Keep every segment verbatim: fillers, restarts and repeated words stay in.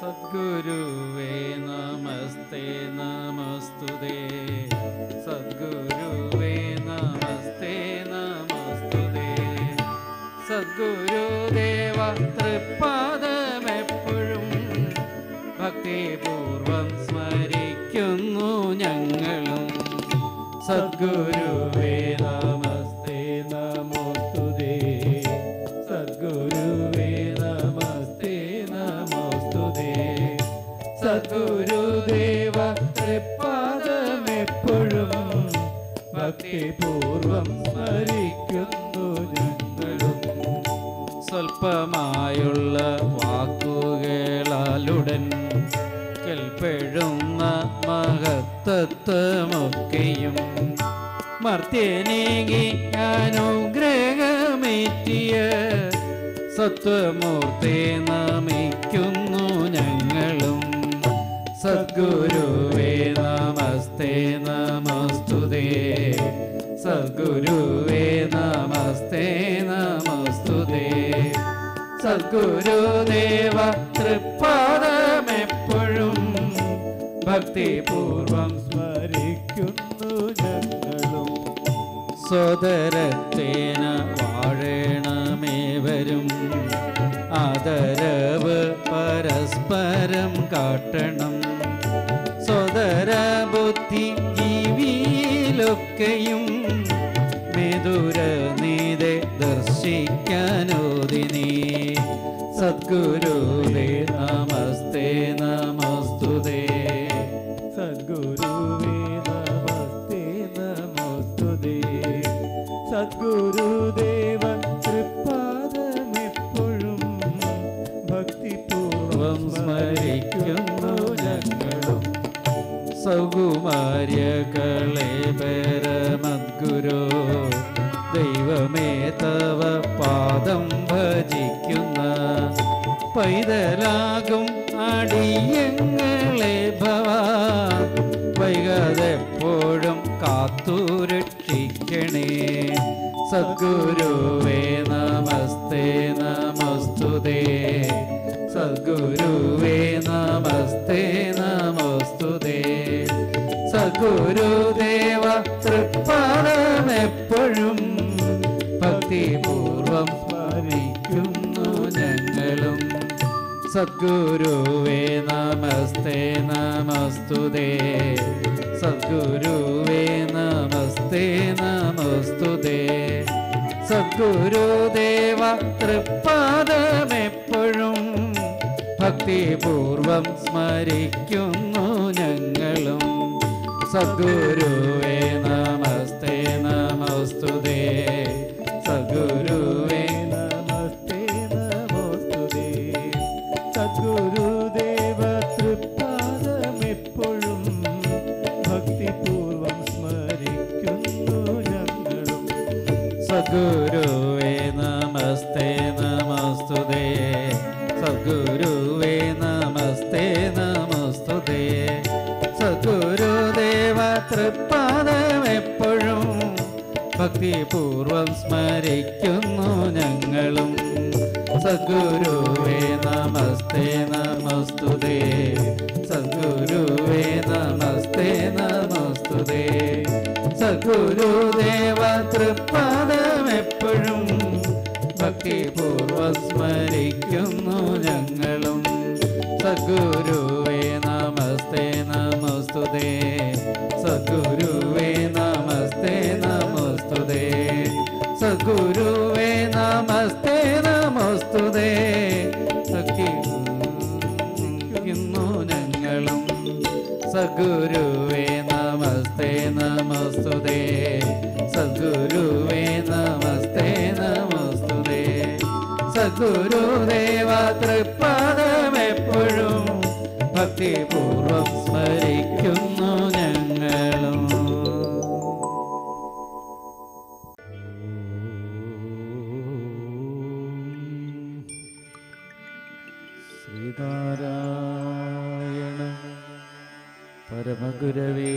सद्गुरुवे नमस्ते नमस्तुते सद्गुरुवे नमस्ते नमस्तुते सद्गुरुदेवा तृपादमेप्पुळुम भक्तिपूर्वम स्मरिक्कुन्नु ഞങ്ങളും सद्गुरुवे नमस्ते नमस्तुते सद्गुरुवे नमस्ते नमस्तुते सद्गुरुदेव തൃപാദമെപ്പോഴും ഭക്തിപൂർവം സ്മരിക്കുന്നു ഞങ്ങളും സ്വൽപമായുള്ള വാക്കുകളാലുടൻ കേൾപ്പെടുന്ന മഹത്വമൊക്കെയും മർത്യനേകി അനുഗ്രഹമേറ്റിയ സത്വമൂർത്തെ നമിക്കുന്നു ഞങ്ങളും സദ്ഗുരുവേ നമസ്തേ നമസ്തുതേ സദ്ഗുരുവേ നമസ്തേ നമസ്തുതേ സദ്ഗുരുദേവ തൃപാദമെപ്പോഴും ഭക്തിപൂർവം സ്മരിക്കുന്നു ഞങ്ങളും സോദരത്തേന വാഴേണമേവരും ആദരവ് പരസ്പരം കാട്ടണം സോദരബുദ്ധി ജീവിയിലൊക്കെയും മേദുരനീതെ ദർശിക്കാനോദിനി സദ്ഗുരുവേ നമസ്തേ നമസ്തുതേ സദ്ഗുരുവേ നമസ്തേ നമസ്തുതേ സദ്ഗുരുദേവ തൃപാദമെപ്പോഴും ഭക്തിപൂർവം സ്മരിക്കുന്നു ഞങ്ങളും സൗകുമാര്യകളേപരമദ്ഗുരോ ദൈവമേ തവ പാദം ഭജിക്കുന്ന പൈതലാകും അടിയങ്ങളെ ഭവാൻ വൈകാതെപ്പോഴും കാത്തുരക്ഷിക്കണേ സദ്ഗുരുവേ നമസ്തേ നമസ്തുതേ സദ്ഗുരുവേ നമസ്തേ നമസ്തുതേ സദ്ഗുരുദേവ തൃപാദമെപ്പോഴും ഭക്തിപൂർവം സ്മരിക്കുന്നു ഞങ്ങളും സദ്ഗുരുവേ നമസ്തേ നമസ്തുതേ സദ്ഗുരുവേ നമസ്തേ നമസ്തുതേ സദ്ഗുരുദേവ തൃപാദമെപ്പോഴും ഭക്തിപൂർവം സ്മരിക്കുന്നു ഞങ്ങളും സദ്ഗുരുവേ നമസ്തേ നമസ്തുതേ സദ്ഗുരുവേ നമസ്തേ നമസ്തുതേ സദ്ഗുരുദേവ തൃപാദമെപ്പോഴും ഭക്തിപൂർവം സ്മരിക്കുന്നു ഞങ്ങളും സദ്ഗുരുവേ നമസ്തേ നമസ്തുതേ സദ്ഗുരുവേ നമസ്തേ നമസ്തുതേ സദ്ഗുരുദേവ തൃപാദമെപ്പോഴും ഭക്തിപൂർവം സ്മരിക്കുന്നു ഞങ്ങളും സദ്ഗുരുവേ നമസ്തേ നമസ്തുതേ സദ്ഗുരുവേ നമസ്തേ നമസ്തുതേ സദ്ഗുരുദേവ തൃപാദമെപ്പോഴും ഭക്തിപൂർവം സ്മരിക്കുന്നു ഞങ്ങളും സദ്ഗുരുവേ നമസ്തേ നമസ്തുതേ സദ്ഗുരുവേ നമസ്തേ നമസ്തുതേ സദ്ഗുരുവേ നമസ്തേ നമസ്തുതേ ഭക്തിപൂർവം ഞങ്ങളും സദ്ഗുരുവേ നമസ്തേ നമസ്തുതേ സദ്ഗുരുവേ നമസ്തേ നമസ്തുതേ സദ്ഗുരുദേവ തൃപാദമെപ്പോഴും ഭക്തിപൂർവം സ്മരിക്കുന്നു ഞങ്ങളും. ശ്രീനാരായണ പരമഗുരവേ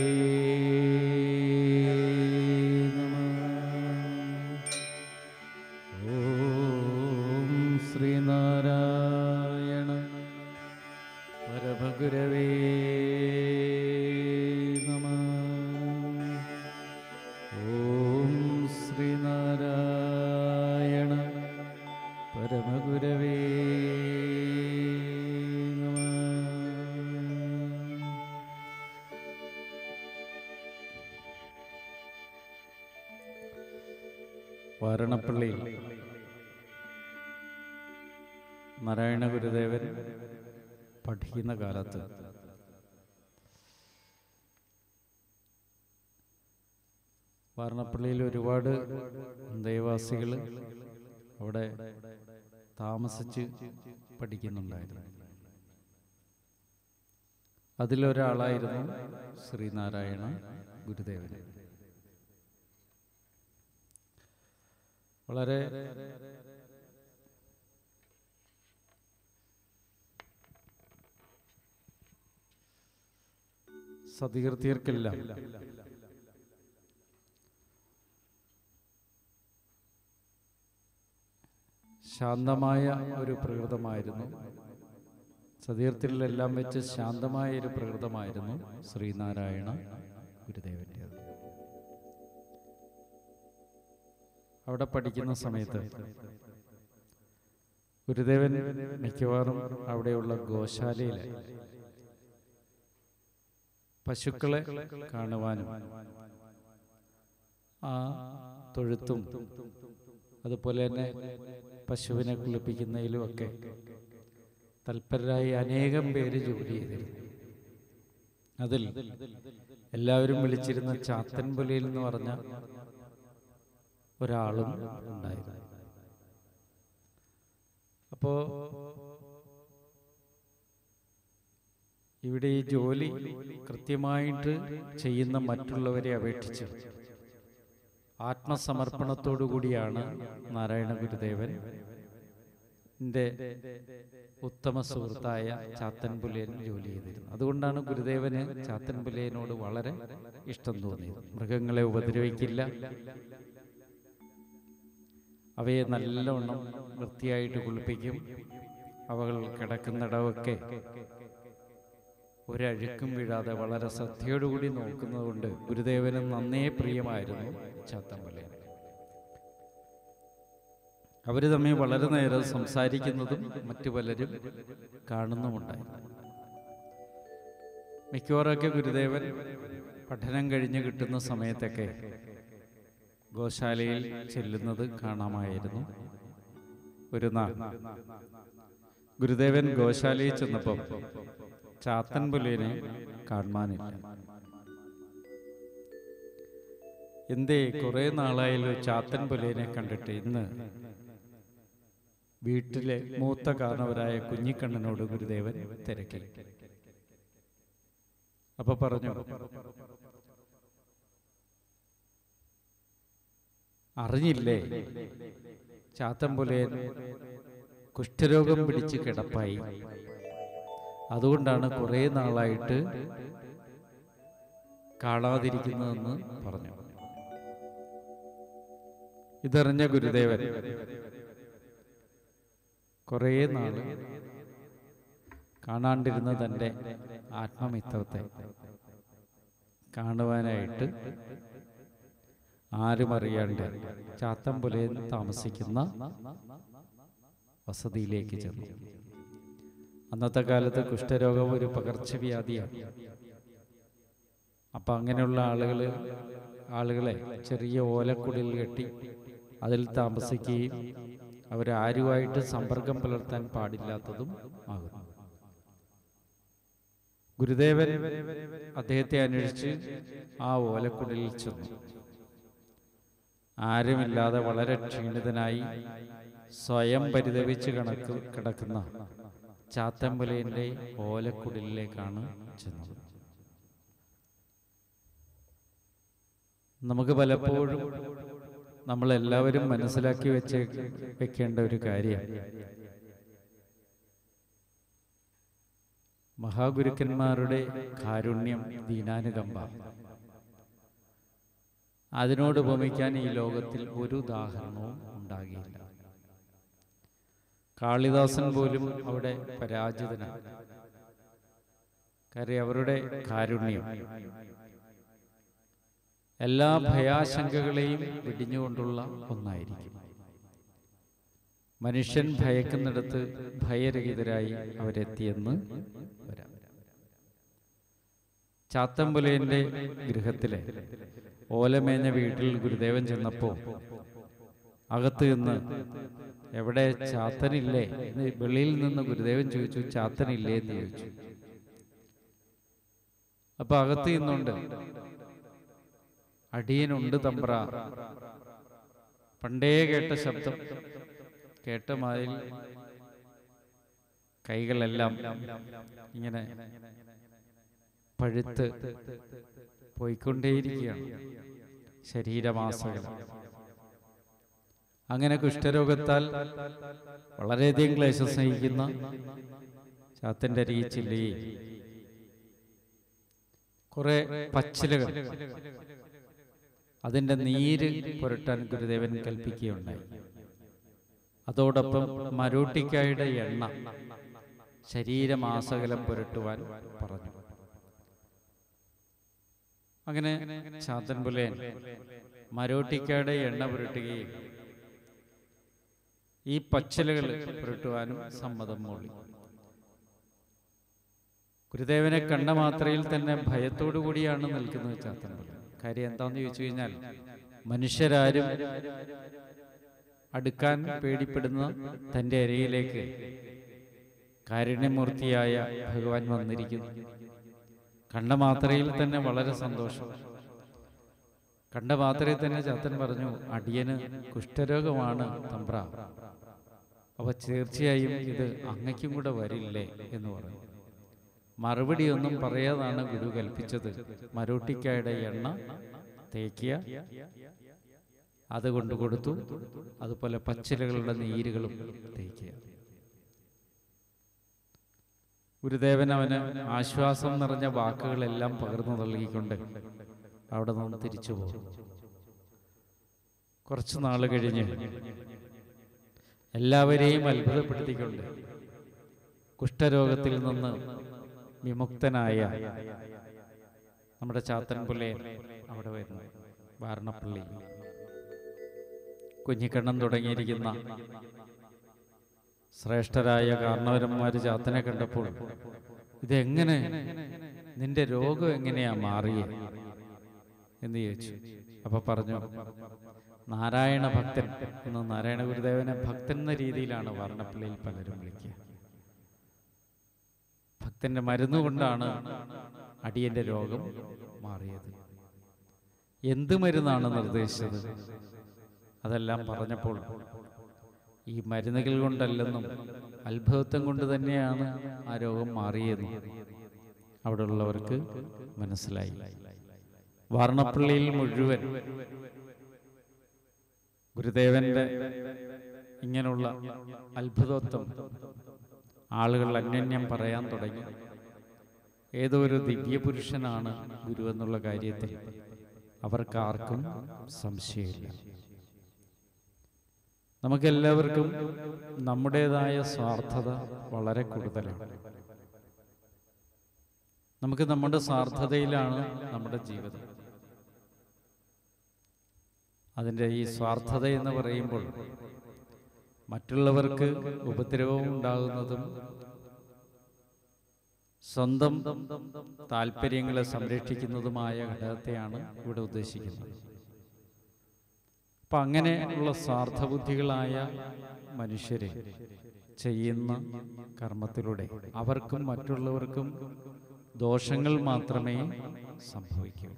വാരണപ്പള്ളി നാരായണ ഗുരുദേവൻ പഠിക്കുന്ന കാലത്ത് വാരണപ്പള്ളിയിൽ ഒരുപാട് ദേവാസികൾ അവിടെ താമസിച്ച് പഠിക്കുന്നുണ്ടായിരുന്നു. അതിലൊരാളായിരുന്നു ശ്രീനാരായണ ഗുരുദേവൻ. വളരെ സതീർത്ഥ്യർക്കെല്ലാം ശാന്തമായ ഒരു പ്രകൃതമായിരുന്നു, സതീർത്ഥ്യരിലെല്ലാം വെച്ച് ശാന്തമായ ഒരു പ്രകൃതമായിരുന്നു ശ്രീനാരായണ ഗുരുദേവൻ്റേത്. അവിടെ പഠിക്കുന്ന സമയത്ത് ഗുരുദേവൻ മിക്കവാറും അവിടെയുള്ള ഗോശാലയിൽ പശുക്കളെ കാണുവാനും ആ തൊഴുത്തും അതുപോലെ തന്നെ പശുവിനെ കുളിപ്പിക്കുന്നതിലുമൊക്കെ തൽപരരായി അനേകം പേര് ജോലി ചെയ്തിരുന്നു. അതിൽ എല്ലാവരും വിളിച്ചിരുന്ന ചാത്തൻപുലിയിൽ എന്ന് പറഞ്ഞ ഒരാളും ഉണ്ടായിരുന്നു. അപ്പോൾ ഇവിടെ ഈ ജോലി കൃത്യമായിട്ട് ചെയ്യുന്ന മറ്റുള്ളവരെ അപേക്ഷിച്ച് ആത്മസമർപ്പണത്തോടു കൂടിയാണ് നാരായണ ഗുരുദേവൻ ൻ്റെ ഉത്തമ സുഹൃത്തായ ചാത്തൻപുലിയൻ ജോലി ചെയ്തിരുന്നു. അതുകൊണ്ടാണ് ഗുരുദേവന് ചാത്തൻപുലിയനോട് വളരെ ഇഷ്ടം തോന്നിയത്. മൃഗങ്ങളെ ഉപദ്രവിക്കില്ല, അവയെ നല്ലവണ്ണം വൃത്തിയായിട്ട് കുളിപ്പിക്കും, അവകൾ കിടക്കുന്നിടമൊക്കെ ഒരഴുക്കും വീഴാതെ വളരെ ശ്രദ്ധയോടുകൂടി നോക്കുന്നത് കൊണ്ട് ഗുരുദേവന് നന്നേ പ്രിയമായിരുന്നു ചാത്തൻപുലിയൻ. അവർ തമ്മിൽ വളരെ നേരം സംസാരിക്കുന്നതും മറ്റു പലരും കാണുന്നുമുണ്ടായി. മിക്കവാറൊക്കെ ഗുരുദേവൻ പഠനം കഴിഞ്ഞ് കിട്ടുന്ന സമയത്തൊക്കെ ഗോശാലയിൽ ചെല്ലുന്നത് കാണാമായിരുന്നു. ഒരു നാൾ ഗുരുദേവൻ ഗോശാലയിൽ ചെന്നപ്പോൾ ചാത്തൻപുലിനെ കാണാനില്ല. എന്തേ കുറേ നാളായാലും ചാത്തൻപുലിനെ കണ്ടിട്ട് ഇന്ന് വീട്ടിലെ മൂത്ത കാരണവരായ കുഞ്ഞിക്കണ്ണനോട് ഗുരുദേവൻ തിരക്കി. അപ്പൊ പറഞ്ഞു, അറിഞ്ഞില്ലേ ചാത്തൻപുലിയൻ കുഷ്ഠരോഗം പിടിച്ച് കിടപ്പായി, അതുകൊണ്ടാണ് കുറേ നാളായിട്ട് കാണാതിരിക്കുന്നതെന്ന് പറഞ്ഞു. ഇതറിഞ്ഞ ഗുരുദേവൻ കുറേ നാൾ കാണാണ്ടിരുന്ന തൻ്റെ ആത്മമിത്രത്തെ കാണുവാനായിട്ട് ആരും അറിയാണ്ട് ചാത്തൻപുലിയൻ താമസിക്കുന്ന വസതിയിലേക്ക് ചെന്നു. അന്നത്തെ കാലത്ത് കുഷ്ഠരോഗം ഒരു പകർച്ചവ്യാധിയാണ്. അപ്പം അങ്ങനെയുള്ള ആളുകൾ ആളുകളെ ചെറിയ ഓലക്കുടിൽ കെട്ടി അതിൽ താമസിക്കുകയും അവരാരുമായിട്ട് സമ്പർക്കം പുലർത്താൻ പാടില്ലാത്തതും ആകുന്നു. ഗുരുദേവൻ അദ്ദേഹത്തെ അന്വേഷിച്ച് ആ ഓലക്കുടലിൽ ചെന്നു. ആരുമില്ലാതെ വളരെ ക്ഷീണിതനായി സ്വയം പരിതപിച്ച് കണക്ക് കിടക്കുന്ന ചാത്തൻപുലിയൻ്റെ ഓലക്കുടലിലേക്കാണ് ചെന്നത്. നമുക്ക് പലപ്പോഴും നമ്മളെല്ലാവരും മനസ്സിലാക്കി വെച്ച് വെക്കേണ്ട ഒരു കാര്യം, മഹാഗുരുക്കന്മാരുടെ കാരുണ്യം, ദീനാനുകമ്പ, അതിനോട് ഉപമിക്കാൻ ഈ ലോകത്തിൽ ഒരു ഉദാഹരണവും ഉണ്ടാകില്ല. കാളിദാസൻ പോലും അവിടെ പരാജിതനാണ്. കാര്യം അവരുടെ കാരുണ്യം എല്ലാ ഭയാശങ്കകളെയും വെടിഞ്ഞുകൊണ്ടുള്ള ഒന്നായിരിക്കും. മനുഷ്യൻ ഭയക്കുന്നിടത്ത് ഭയരഹിതരായി അവരെത്തിയെന്ന് വരാം. ചാത്തൻപുലിയൻ്റെ ഗൃഹത്തിലെ ഓലമേഞ്ഞ വീട്ടിൽ ഗുരുദേവൻ ചെന്നപ്പോൾ അകത്ത് നിന്ന് എവിടെ ചാത്തനില്ലേ എന്ന് വെളിയിൽ നിന്ന് ഗുരുദേവൻ ചോദിച്ചു, ചാത്തനില്ലേ എന്ന് ചോദിച്ചു. അപ്പൊ അകത്ത് നിന്നുണ്ട്, അടിയനുണ്ട് തമ്പ്ര. പണ്ടേ കേട്ട ശബ്ദം, കേട്ട മാതിൽ കൈകളെല്ലാം ഇങ്ങനെ പഴുത്ത് പോയിക്കൊണ്ടേയിരിക്കുകയാണ് ശരീരമാസകൾ. അങ്ങനെ കുഷ്ഠരോഗത്താൽ വളരെയധികം ക്ലേശം സഹിക്കുന്ന ചാത്തൻ്റെ അരിയിച്ചില്ലേ കുറെ പച്ചിലകൾ, അതിൻ്റെ നീര് പുരട്ടാൻ ഗുരുദേവൻ കൽപ്പിക്കുകയുണ്ടായി. അതോടൊപ്പം മരോട്ടിക്കായുടെ എണ്ണ ശരീരമാസകലം പുരട്ടുവാൻ പറഞ്ഞു. അങ്ങനെ ചാത്തൻ പുലയൻ മരോട്ടിക്കായുടെ എണ്ണ പുരട്ടുകയും ഈ പച്ചിലകൾ പുരട്ടുവാനും സമ്മതം മൂളി. ഗുരുദേവനെ കണ്ട മാത്രയിൽ തന്നെ ഭയത്തോടു കൂടിയാണ് നിൽക്കുന്നത് ചാത്തൻ പുലയൻ. കാര്യം എന്താന്ന് ചോദിച്ചു കഴിഞ്ഞാൽ, മനുഷ്യരാരും അടുക്കാൻ പേടിപ്പെടുന്ന തൻ്റെ അരയിലേക്ക് കാരുണ്യമൂർത്തിയായ ഭഗവാൻ വന്നിരിക്കുന്നു. കണ്ട മാത്രയിൽ തന്നെ വളരെ സന്തോഷം. കണ്ട മാത്രയിൽ തന്നെ ചാത്തൻ പറഞ്ഞു, അടിയന് കുഷ്ഠരോഗമാണ് തമ്പ്ര, അപ്പൊ തീർച്ചയായും ഇത് അങ്ങയ്ക്കും കൂടെ വരില്ലേ എന്ന് പറഞ്ഞു. മറുപടിയൊന്നും പറയാതാണ് ഗുരു കൽപ്പിച്ചത്. മരോട്ടിക്കായുടെ എണ്ണ തേക്കിയ അത് കൊണ്ടു കൊടുത്തു, അതുപോലെ പച്ചിലകളുടെ നീരുകളും തേക്കിയ. ഗുരുദേവൻ അവന് ആശ്വാസം നിറഞ്ഞ വാക്കുകളെല്ലാം പകർന്നു നൽകിക്കൊണ്ട് അവിടെ നിന്ന് തിരിച്ചു പോകും. കുറച്ചു നാൾ കഴിഞ്ഞ് എല്ലാവരെയും അത്ഭുതപ്പെടുത്തിക്കൊണ്ട് കുഷ്ഠരോഗത്തിൽ നിന്ന് വിമുക്തനായ നമ്മുടെ ചാത്തൻ പുലയൻ അവിടെ വരുന്നു. വാരണപ്പള്ളി കുഞ്ഞിക്കണ്ണൻ തുടങ്ങിയിരിക്കുന്ന ശ്രേഷ്ഠരായ കാരണവരന്മാർ ചാത്തനെ കണ്ടപ്പോൾ, ഇതെങ്ങനെ നിന്റെ രോഗം എങ്ങനെയാ മാറിയേ എന്ന് ചോദിച്ചു. അപ്പൊ പറഞ്ഞു, നാരായണ ഭക്തൻ എന്ന് നാരായണ ഗുരുദേവനെ ഭക്തൻ എന്ന രീതിയിലാണ് വാരണപ്പള്ളിയിൽ പലരും വിളിക്കുക. ഭക്തന്റെ മരുന്ന് കൊണ്ടാണ് അടിയന്റെ രോഗം മാറിയത്. എന്ത് മരുന്നാണ് നിർദ്ദേശിച്ചത്? അതെല്ലാം പറഞ്ഞപ്പോൾ ഈ മരുന്നുകൾ കൊണ്ടല്ലെന്നും അത്ഭുതത്വം കൊണ്ട് തന്നെയാണ് ആ രോഗം മാറിയെന്നും അവിടെ ഉള്ളവർക്ക് മനസ്സിലായി. വാരണപ്പള്ളിയിൽ മുഴുവൻ ഗുരുദേവന്റെ ഇങ്ങനെയുള്ള അത്ഭുതത്വം ആളുകൾ അന്യോന്യം പറയാൻ തുടങ്ങി. ഏതോ ഒരു ദിവ്യപുരുഷനാണ് ഗുരു എന്നുള്ള കാര്യത്തിൽ അവർക്ക് ആർക്കും സംശയമില്ല. നമുക്കെല്ലാവർക്കും നമ്മുടേതായ സ്വാർത്ഥത വളരെ കൂടുതലാണ്. നമുക്ക് നമ്മുടെ സ്വാർത്ഥതയിലാണ് നമ്മുടെ ജീവിതം. അതിൻ്റെ ഈ സ്വാർത്ഥത എന്ന് പറയുമ്പോൾ മറ്റുള്ളവർക്ക് ഉപദ്രവം ഉണ്ടാകുന്നതും സ്വന്തം താല്പര്യങ്ങളെ സംരക്ഷിക്കുന്നതുമായ ഘടകത്തെയാണ് ഇവിടെ ഉദ്ദേശിക്കുന്നത്. അപ്പം അങ്ങനെ ഉള്ള സ്വാർത്ഥബുദ്ധികളായ മനുഷ്യരെ ചെയ്യുന്ന കർമ്മത്തിലൂടെ അവർക്കും മറ്റുള്ളവർക്കും ദോഷങ്ങൾ മാത്രമേ സംഭവിക്കൂ.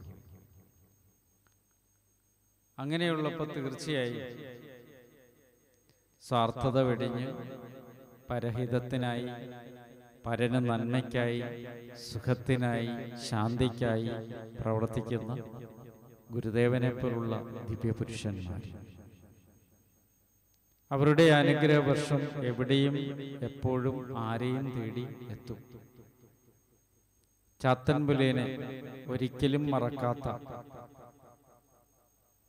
അങ്ങനെയുള്ളപ്പോൾ തീർച്ചയായും സ്വാർത്ഥത വെടിഞ്ഞ് പരഹിതത്തിനായി, പരന് നന്മയ്ക്കായി, സുഖത്തിനായി, ശാന്തിക്കായി പ്രവർത്തിക്കുന്ന ഗുരുദേവനെ പോലുള്ള ദിവ്യപുരുഷന്മാർ, അവരുടെ അനുഗ്രഹവർഷം എവിടെയും എപ്പോഴും ആരെയും തേടി എത്തും. ചാത്തൻ പുലയനെ ഒരിക്കലും മറക്കാത്ത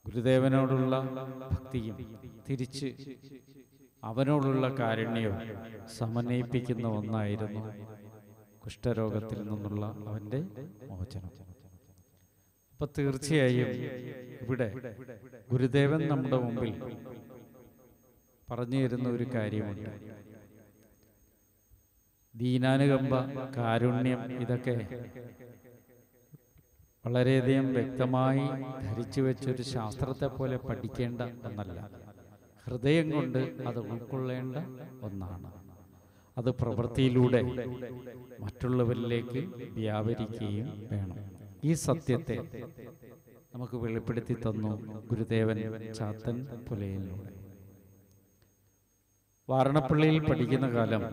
ഗുരുദേവനോടുള്ള ഭക്തിയും തിരിച്ച് അവനോടുള്ള കാരുണ്യവും സമന്വയിപ്പിക്കുന്ന ഒന്നായിരുന്നു കുഷ്ഠരോഗത്തിൽ നിന്നുള്ള അവൻ്റെ മോചനം. അപ്പം തീർച്ചയായും ഇവിടെ ഗുരുദേവൻ നമ്മുടെ മുമ്പിൽ പറഞ്ഞു തരുന്ന ഒരു കാര്യമുണ്ട്. ദീനാനുകമ്പ, കാരുണ്യം, ഇതൊക്കെ വളരെയധികം വ്യക്തമായി ധരിച്ചു വെച്ചൊരു ശാസ്ത്രത്തെ പോലെ പഠിക്കേണ്ട ഒന്നല്ല. ഹൃദയം കൊണ്ട് അത് ഉൾക്കൊള്ളേണ്ട ഒന്നാണ്. അത് പ്രവൃത്തിയിലൂടെ മറ്റുള്ളവരിലേക്ക് വ്യാപരിക്കുകയും വേണം. ഈ സത്യത്തെ നമുക്ക് വെളിപ്പെടുത്തി തന്നു ഗുരുദേവൻ ചാത്തൻ പുലയിലൂടെ. വാരണപ്പള്ളിയിൽ പഠിക്കുന്ന കാലം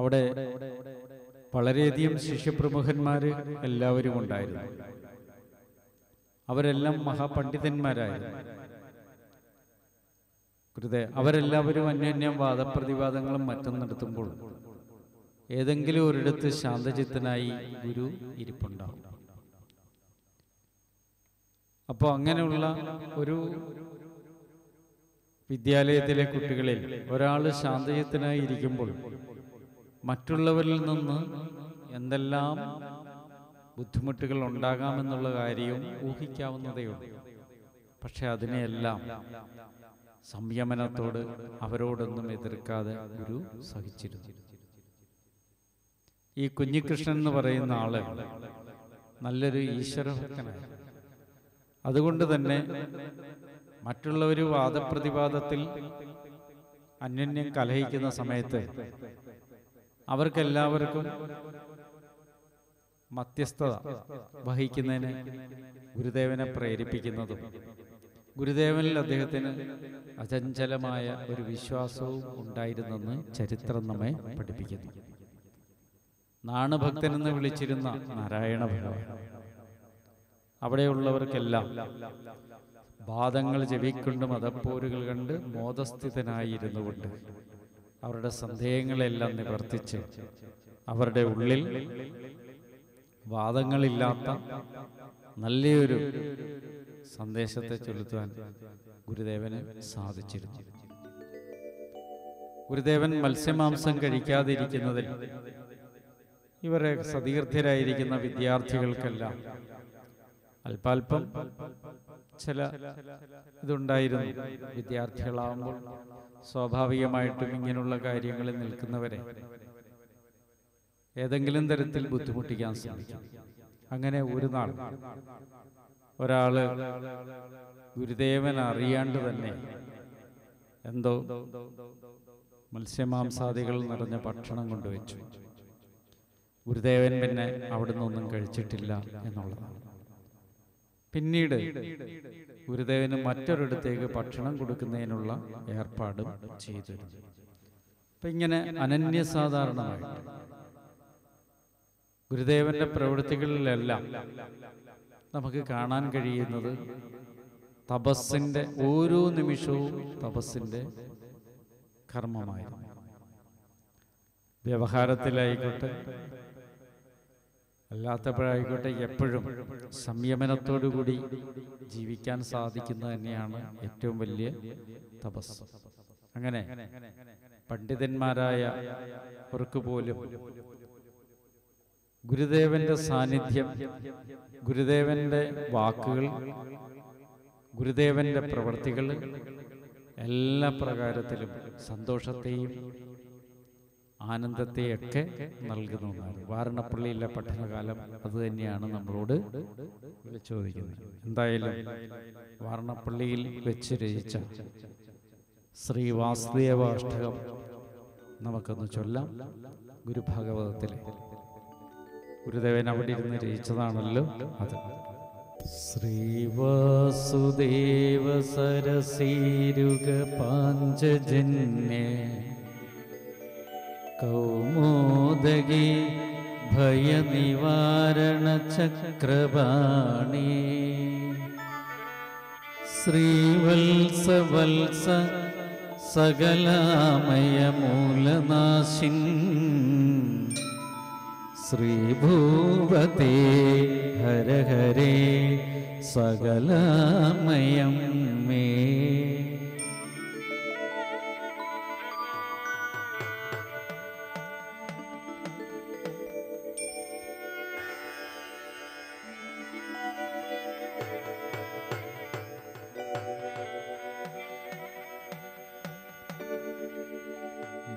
അവിടെ വളരെയധികം ശിഷ്യപ്രമുഖന്മാർ എല്ലാവരും ഉണ്ടായിരുന്നു. അവരെല്ലാം മഹാപണ്ഡിതന്മാരായിരുന്നു. ഗുരുദേവ അവരെല്ലാവരും അന്യോന്യം വാദപ്രതിവാദങ്ങളും മറ്റും നടത്തുമ്പോൾ ഏതെങ്കിലും ഒരിടത്ത് ശാന്തചിത്തനായി ഗുരു ഇരിപ്പുണ്ടാവും. അപ്പോൾ അങ്ങനെയുള്ള ഒരു വിദ്യാലയത്തിലെ കുട്ടികളിൽ ഒരാൾ ശാന്തചിത്തനായി ഇരിക്കുമ്പോൾ മറ്റുള്ളവരിൽ നിന്ന് എന്തെല്ലാം ബുദ്ധിമുട്ടുകൾ ഉണ്ടാകാമെന്നുള്ള കാര്യവും ഊഹിക്കാവുന്നതേയുള്ളൂ. പക്ഷെ അതിനെയെല്ലാം സംയമനത്തോട് അവരോടൊന്നും എതിർക്കാതെ ഗുരു സഹിച്ചിരുന്നു. ഈ കുഞ്ഞികൃഷ്ണൻ എന്ന് പറയുന്ന ആള് നല്ലൊരു ഈശ്വരഭക്തനാണ്. അതുകൊണ്ട് തന്നെ മറ്റുള്ളവർ വാദപ്രതിവാദത്തിൽ അന്യോന്യം കലഹിക്കുന്ന സമയത്ത് അവർക്കെല്ലാവർക്കും മധ്യസ്ഥത വഹിക്കുന്നതിന് ഗുരുദേവനെ പ്രേരിപ്പിക്കുന്നതും ഗുരുദേവനിൽ അദ്ദേഹത്തിന് അചഞ്ചലമായ ഒരു വിശ്വാസവും ഉണ്ടായിരുന്നെന്ന് ചരിത്രം നമ്മെ പഠിപ്പിക്കുന്നു. നാണഭക്തനെന്ന് വിളിച്ചിരുന്ന നാരായണ ഭഗവാൻ അവിടെയുള്ളവർക്കെല്ലാം വാദങ്ങൾ ജപിക്കൊണ്ട് മതപ്പോരുകൾ കണ്ട് മോദസ്ഥിതനായിരുന്നു കൊണ്ട് അവരുടെ സന്ദേഹങ്ങളെല്ലാം നിവർത്തിച്ച് അവരുടെ ഉള്ളിൽ വാദങ്ങളില്ലാത്ത നല്ലൊരു സന്ദേശത്തെ ചൊല്ലുവാൻ ഗുരുദേവന് സാധിച്ചിരുന്നു. ഗുരുദേവൻ മത്സ്യമാംസം കഴിക്കാതിരിക്കുന്നതിൽ ഇവരെ സതീർത്ഥരായിരിക്കുന്ന വിദ്യാർത്ഥികൾക്കെല്ലാം അല്പാൽപ്പം ചില ഇതുണ്ടായിരുന്നു. വിദ്യാർത്ഥികളാകുമ്പോൾ സ്വാഭാവികമായിട്ടും ഇങ്ങനെയുള്ള കാര്യങ്ങളിൽ നിൽക്കുന്നവരെ ഏതെങ്കിലും തരത്തിൽ ബുദ്ധിമുട്ടിക്കാൻ സാധിക്കും. അങ്ങനെ ഒരു നാൾ ഒരാള് ഗുരുദേവൻ അറിയാണ്ട് തന്നെ എന്തോ മത്സ്യമാംസാദികൾ നിറഞ്ഞ ഭക്ഷണം കൊണ്ടുവച്ചു. ഗുരുദേവൻ പിന്നെ അവിടുന്ന് ഒന്നും കഴിച്ചിട്ടില്ല എന്നുള്ളതാണ്. പിന്നീട് ഗുരുദേവന് മറ്റൊരിടത്തേക്ക് ഭക്ഷണം കൊടുക്കുന്നതിനുള്ള ഏർപ്പാടും ചെയ്തിരുന്നു. അപ്പം ഇങ്ങനെ അനന്യസാധാരണമായിട്ട് ഗുരുദേവന്റെ പ്രവൃത്തികളിലെല്ലാം നമുക്ക് കാണാൻ കഴിയുന്നത് തപസ്സിൻ്റെ ഓരോ നിമിഷവും തപസ്സിൻ്റെ കർമ്മമായിരുന്നു. വ്യവഹാരത്തിലായിക്കോട്ടെ അല്ലാത്തപ്പോഴായിക്കോട്ടെ എപ്പോഴും സംയമനത്തോടുകൂടി ജീവിക്കാൻ സാധിക്കുന്നത് തന്നെയാണ് ഏറ്റവും വലിയ തപസ്. അങ്ങനെ പണ്ഡിതന്മാരായ അവർക്ക് പോലും ഗുരുദേവന്റെ സാന്നിധ്യം, ഗുരുദേവന്റെ വാക്കുകൾ, ഗുരുദേവന്റെ പ്രവൃത്തികൾ എല്ലാ പ്രകാരത്തിലും സന്തോഷത്തെയും ആനന്ദത്തെയൊക്കെ നൽകുന്ന ഒന്നാണ്. വാരണപ്പള്ളിയിലെ പഠനകാലം അത് തന്നെയാണ് നമ്മളോട് ചോദിക്കുന്നത്. എന്തായാലും വാരണപ്പള്ളിയിൽ വെച്ച് രചിച്ച ശ്രീ വാസുദേവാഷ്ടകം നമുക്കൊന്ന് ചൊല്ലാം. ഗുരുഭാഗവതത്തിലെ ഗുരുദേവൻ അവിടെ ഇരുന്ന് രചിച്ചതാണല്ലോ അത്. ശ്രീ വാസുദേവ സരസീരുഗ പാഞ്ചജന്യേ കൗമോദഗി ഭയനിവാരണ ചക്രപാണി ശ്രീവത്സവത്സ സകലാമയമൂലനാശിൻ ശ്രീഭൂപതേ ഹരഹരേ സകലാമയം മേ.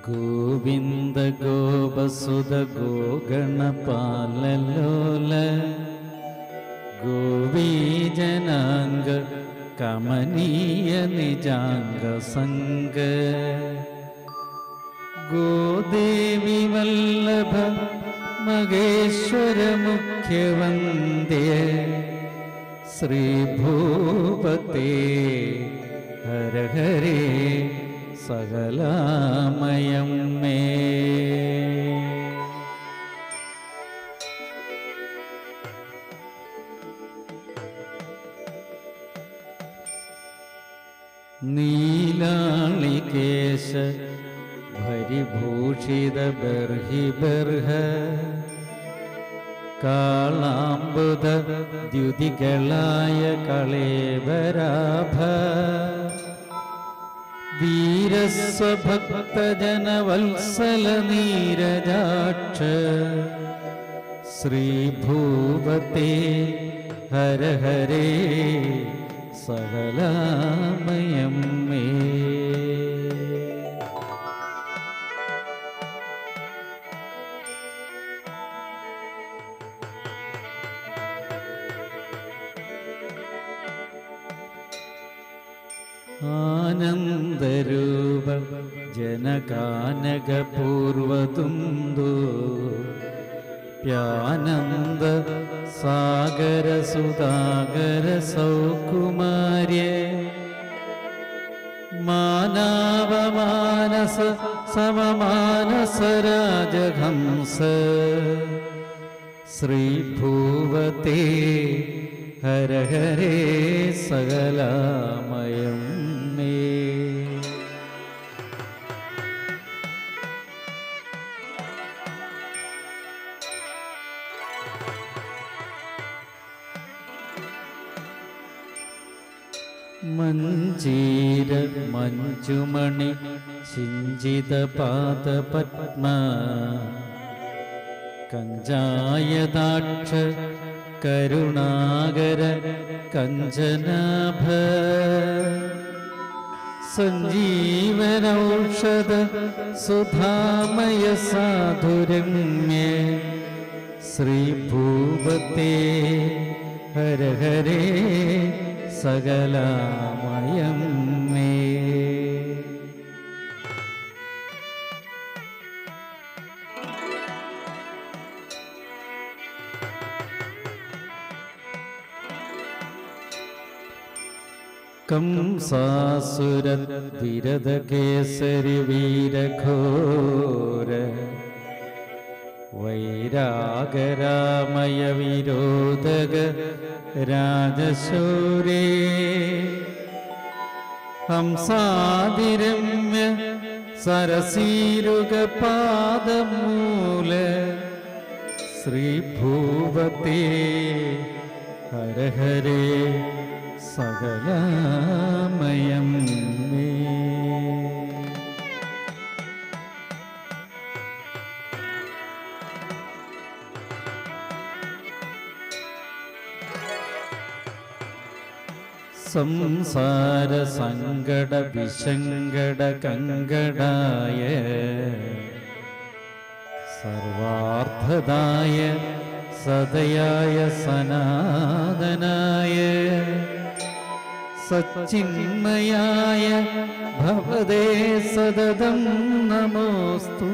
ഗോവിന്ദ ഗോപസുത ഗോഗണപാലലോല ഗോപീജനാംഗ कमनीय निजांग संग गोदेवी वल्लभ मगेश्वर मुख्य वंदे श्री भूपते हर हरे सकलामयं मे। नीलालिकेश भरिभूषित बर्हि बर्ह कालाम्बुद द्युतिकलाय कलेवराभ वीरस्वभक्तजनवत्सल नीरजाक्ष श्री भूपते हर हरे सकलामयं मे। आनंदरूप जनकानकपूर्वतुन्दो प्यानंद सागर सुधागर सौकुमार्ये मानवमानस सममानस राजहंस श्री भूपते हर हरे सकलामयं मे। मंजीर मंजुमणि सिंजित पाद पद्म कंजायताक्ष करुणागर कंजनाभ संजीवनौषध सुधामय साधुरम्ये श्री भूपते हर हरे सकलामयं मे। कंसासुर विरद केसरी वीरघोर वैरागरामय विरोधग राजशूरे हंसादिरम्य सरसीरुगपादमूल श्री भूपते हर हरे सकलामयं मे। संसार संगड विसंगड कंगडाय सर्वार्थदाय सदयाय सनातनाय सच्चिन्मयाय भवदे सददं नमोस्तु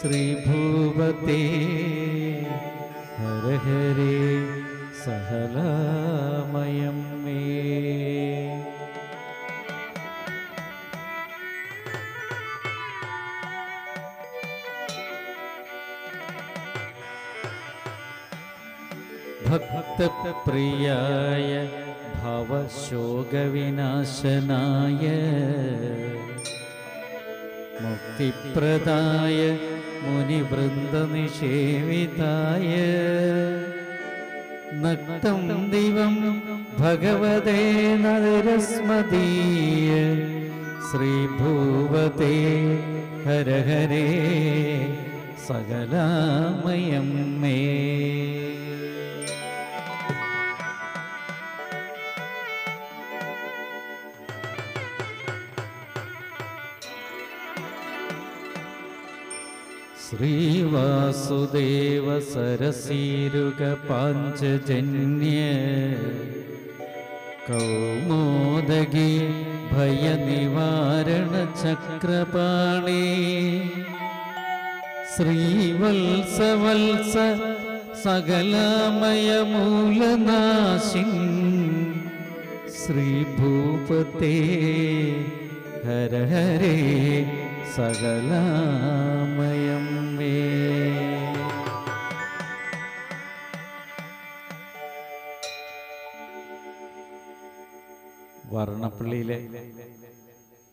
श्री भूपते हर हरे सकलामयं मे। भक्तप्रियाय भवशोकविनाशनाय मुक्तिप्रदाय मुनिवृन्दनिषेविताय नक्तं दिवं भगवते नरस्मदीय श्री भूपते हर हरे सकलामयं मे। श्री वासुदेव सरसीरुग पांचजन्य कौमोदगी भय निवारण चक्रपाणि श्रीवत्सवत्स सकलमय मूलनाशिन् श्री भूपते हर हरे सकलमयं मे। वारणप्पल्ली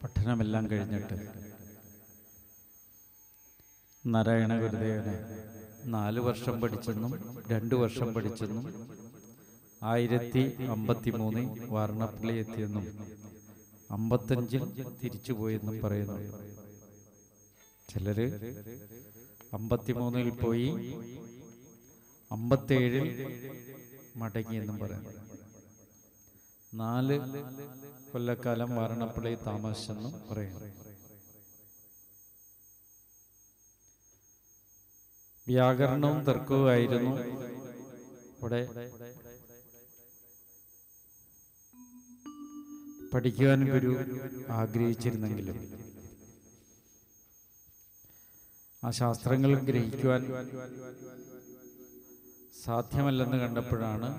पठनमेल्लाम कഴിഞ്ഞിട്ട് നാരായണ ഗുരുദേവനെ നാല് വർഷം പഠിച്ചെന്നും രണ്ട് വർഷം പഠിച്ചെന്നും ആയിരത്തി അമ്പത്തിമൂന്നിൽ വാരണപ്പള്ളി എത്തിയെന്നും അമ്പത്തഞ്ചിൽ തിരിച്ചു പോയെന്നും പറയുന്നു. ചിലര് അമ്പത്തിമൂന്നിൽ പോയി അമ്പത്തേഴിൽ മടങ്ങിയെന്നും പറയുന്നു. നാല് കൊല്ലക്കാലം വാരണപ്പള്ളി താമസിച്ചെന്നും പറയുന്നു. വ്യാകരണവും തർക്കവുമായിരുന്നു ഇവിടെ പഠിക്കുവാൻ ഗുരു ആഗ്രഹിച്ചിരുന്നെങ്കിലും ആ ശാസ്ത്രങ്ങൾ ഗ്രഹിക്കുവാൻ സാധ്യമല്ലെന്ന് കണ്ടപ്പോഴാണ്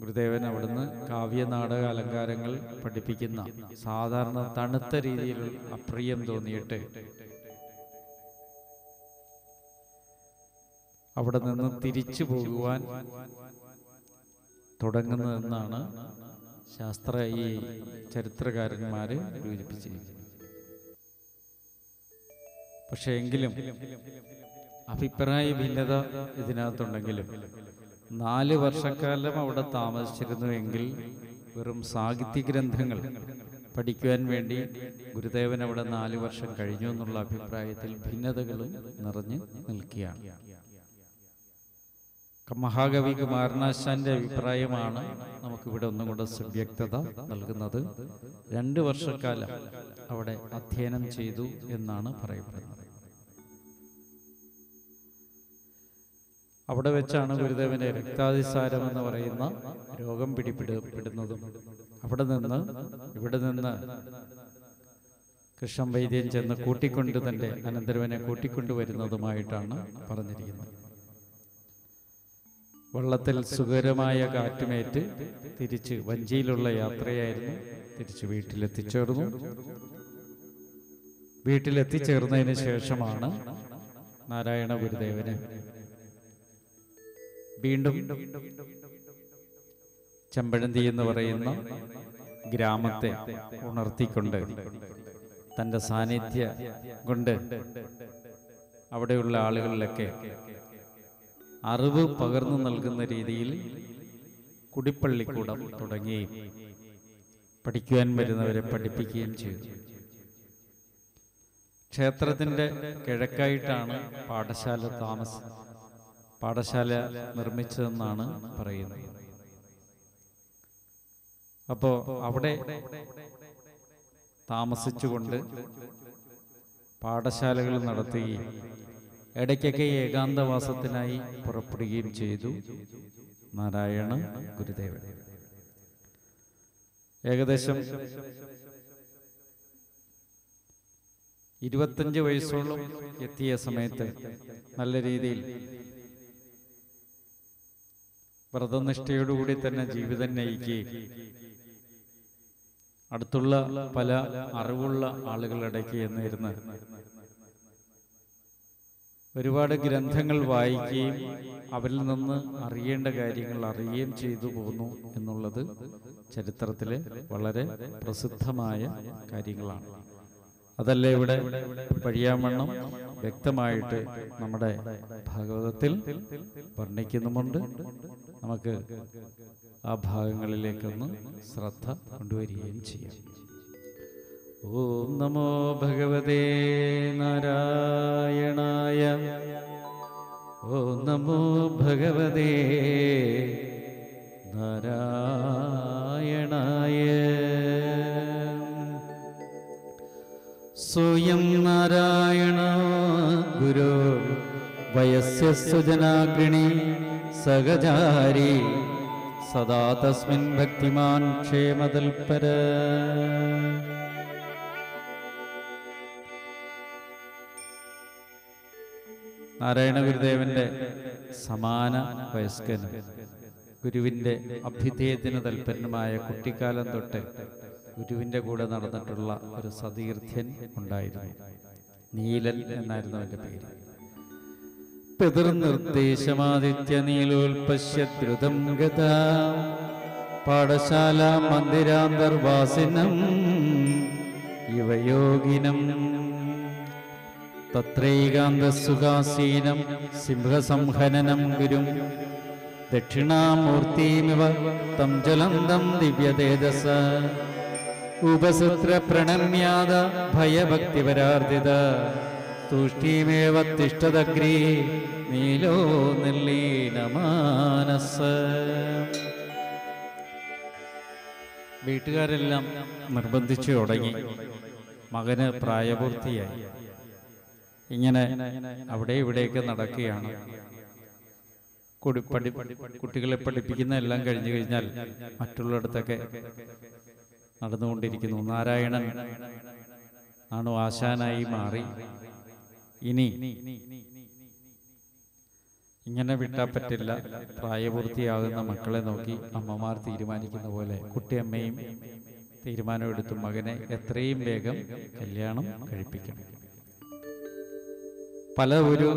ഗുരുദേവൻ അവിടുന്ന് കാവ്യനാടക അലങ്കാരങ്ങൾ പഠിപ്പിക്കുന്ന സാധാരണ തണുത്ത രീതിയിൽ അപ്രിയം തോന്നിയിട്ട് അവിടെ നിന്ന് തിരിച്ചു പോകുവാൻ തുടങ്ങുന്നതെന്നാണ് ശാസ്ത്ര ഈ ചരിത്രകാരന്മാര് സൂചിപ്പിച്ചിരിക്കുന്നത്. പക്ഷെ എങ്കിലും അഭിപ്രായ ഭിന്നത ഇതിനകത്തുണ്ടെങ്കിലും നാല് വർഷക്കാലം അവിടെ താമസിച്ചിരുന്നുവെങ്കിൽ വെറും സാഹിത്യ ഗ്രന്ഥങ്ങൾ പഠിക്കുവാൻ വേണ്ടി ഗുരുദേവൻ അവിടെ നാല് വർഷം കഴിഞ്ഞു എന്നുള്ള അഭിപ്രായത്തിൽ ഭിന്നതകളും നിറഞ്ഞു നിൽക്കുകയാണ്. മഹാകവി കുമാരനാശാന്റെ അഭിപ്രായമാണ് നമുക്കിവിടെ ഒന്നും കൂടെ സുവ്യക്തത നൽകുന്നത്. രണ്ട് വർഷക്കാലം അവിടെ അധ്യയനം ചെയ്തു എന്നാണ് പറയപ്പെടുന്നത്. അവിടെ വെച്ചാണ് ഗുരുദേവന്റെ രക്താതിസാരം എന്ന് പറയുന്ന രോഗം പിടിപെടുന്നതും അവിടെ നിന്ന് ഇവിടെ നിന്ന് കൃഷ്ണൻ വൈദ്യൻ ചെന്ന് കൂട്ടിക്കൊണ്ട് തൻ്റെ അനന്തരവനെ കൂട്ടിക്കൊണ്ടുവരുന്നതുമായിട്ടാണ് പറഞ്ഞിരിക്കുന്നത്. വള്ളത്തിൽ സുഖകരമായ കാറ്റുമേറ്റ് തിരിച്ച് വഞ്ചിയിലുള്ള യാത്രയായിരുന്നു. തിരിച്ച് വീട്ടിലെത്തിച്ചേർന്നു. വീട്ടിലെത്തിച്ചേർന്നതിന് ശേഷമാണ് നാരായണ ഗുരുദേവന് വീണ്ടും ചെമ്പഴന്തി എന്ന് പറയുന്ന ഗ്രാമത്തെ ഉണർത്തിക്കൊണ്ട് തൻ്റെ സാന്നിധ്യ കൊണ്ട് അവിടെയുള്ള ആളുകളിലൊക്കെ അറിവ് പകർന്നു നൽകുന്ന രീതിയിൽ കുടിപ്പള്ളിക്കൂടം തുടങ്ങുകയും പഠിക്കുവാൻ വരുന്നവരെ പഠിപ്പിക്കുകയും ചെയ്തു. ക്ഷേത്രത്തിൻ്റെ കിഴക്കായിട്ടാണ് പാഠശാല താമസ പാഠശാല നിർമ്മിച്ചതെന്നാണ് പറയുന്നത്. അപ്പോൾ അവിടെ താമസിച്ചുകൊണ്ട് പാഠശാലകൾ നടത്തുകയും ഇടയ്ക്കൊക്കെ ഏകാന്തവാസത്തിനായി പുറപ്പെടുകയും ചെയ്തു നാരായണ ഗുരുദേവൻ. ഏകദേശം ഇരുപത്തഞ്ച് വയസ്സോളം എത്തിയ സമയത്ത് നല്ല രീതിയിൽ വ്രതനിഷ്ഠയോടുകൂടി തന്നെ ജീവിതം നയിക്കുകയും അടുത്തുള്ള പല അറിവുള്ള ആളുകളിടയ്ക്ക് എന്നിരുന്ന് ഒരുപാട് ഗ്രന്ഥങ്ങൾ വായിക്കുകയും അവരിൽ നിന്ന് അറിയേണ്ട കാര്യങ്ങൾ അറിയുകയും ചെയ്തു പോന്നു എന്നുള്ളത് ചരിത്രത്തിലെ വളരെ പ്രസിദ്ധമായ കാര്യങ്ങളാണ്. അതല്ലേ ഇവിടെ പഴിയാമണ്ണം വ്യക്തമായിട്ട് നമ്മുടെ ഭാഗവതത്തിൽ വർണ്ണിക്കുന്നുമുണ്ട്. നമുക്ക് ആ ഭാഗങ്ങളിലേക്കൊന്ന് ശ്രദ്ധ കൊണ്ടുവരികയും ചെയ്യാം. ഓം നമോ ഭഗവതേ നാരായണായ. ഓം നമോ ഭഗവതേ നാരായണായ. സ്വയം നാരായണ ഗുരോ വയസ്യ സുജനാഗ്രണി സഹചാരി सदा तस्मिन् भक्तिमान् क्षेमतल्पर नारायण गुरुदेवന്റെ സമാന വയസ്കനും ഗുരുവിന്റെ അഭിധേയത്തിന് തൽപരനുമായ കുട്ടിക്കാലം തൊട്ട് ഗുരുവിന്റെ കൂടെ നടന്നിട്ടുള്ള ഒരു സതീർത്ഥ്യൻ ഉണ്ടായിരുന്നു. നീലൻ എന്നായിരുന്നു അവന്റെ പേര്. പിതൃനിർദ്ദേശമാദിത്യ നീലോൽപശ്യദ്രുതം ഗതാ പാഠശാല മന്ദിരാന്തർവാസിനം യുവയോഗിനം തത്രൈകാന്തസുഖാസീനം സിംഹസംഹനനം ഗുരും ദക്ഷിണാമൂർത്തിമിവ തം ജ്വലന്തം ദിവ്യതേജസ ഉപസത്ര പ്രണമ്യാദ ഭയഭക്തിപരാർജിത തുഷ്ടിമേവ തിഷ്ഠദഗ്രീ നീലോ നിർലീനമാനസ. വീട്ടുകാരെല്ലാം നിർബന്ധിച്ചു തുടങ്ങി. മകന് പ്രായപൂർത്തിയായി. ഇങ്ങനെ അവിടെ ഇവിടെയൊക്കെ നടക്കുകയാണ്. പഠി കുട്ടികളെ പഠിപ്പിക്കുന്ന എല്ലാം കഴിഞ്ഞു കഴിഞ്ഞാൽ മറ്റുള്ളിടത്തൊക്കെ നടന്നുകൊണ്ടിരിക്കുന്നു. നാരായണൻ ആണു ആശാനായി മാറി. ഇനി ഇങ്ങനെ വിട്ടാൽ പറ്റില്ല. പ്രായപൂർത്തിയാകുന്ന മക്കളെ നോക്കി അമ്മമാർ തീരുമാനിക്കുന്ന പോലെ കുട്ടിയമ്മയും തീരുമാനമെടുത്തു മകനെ എത്രയും വേഗം കല്യാണം കഴിപ്പിക്കണം. പല ഒരു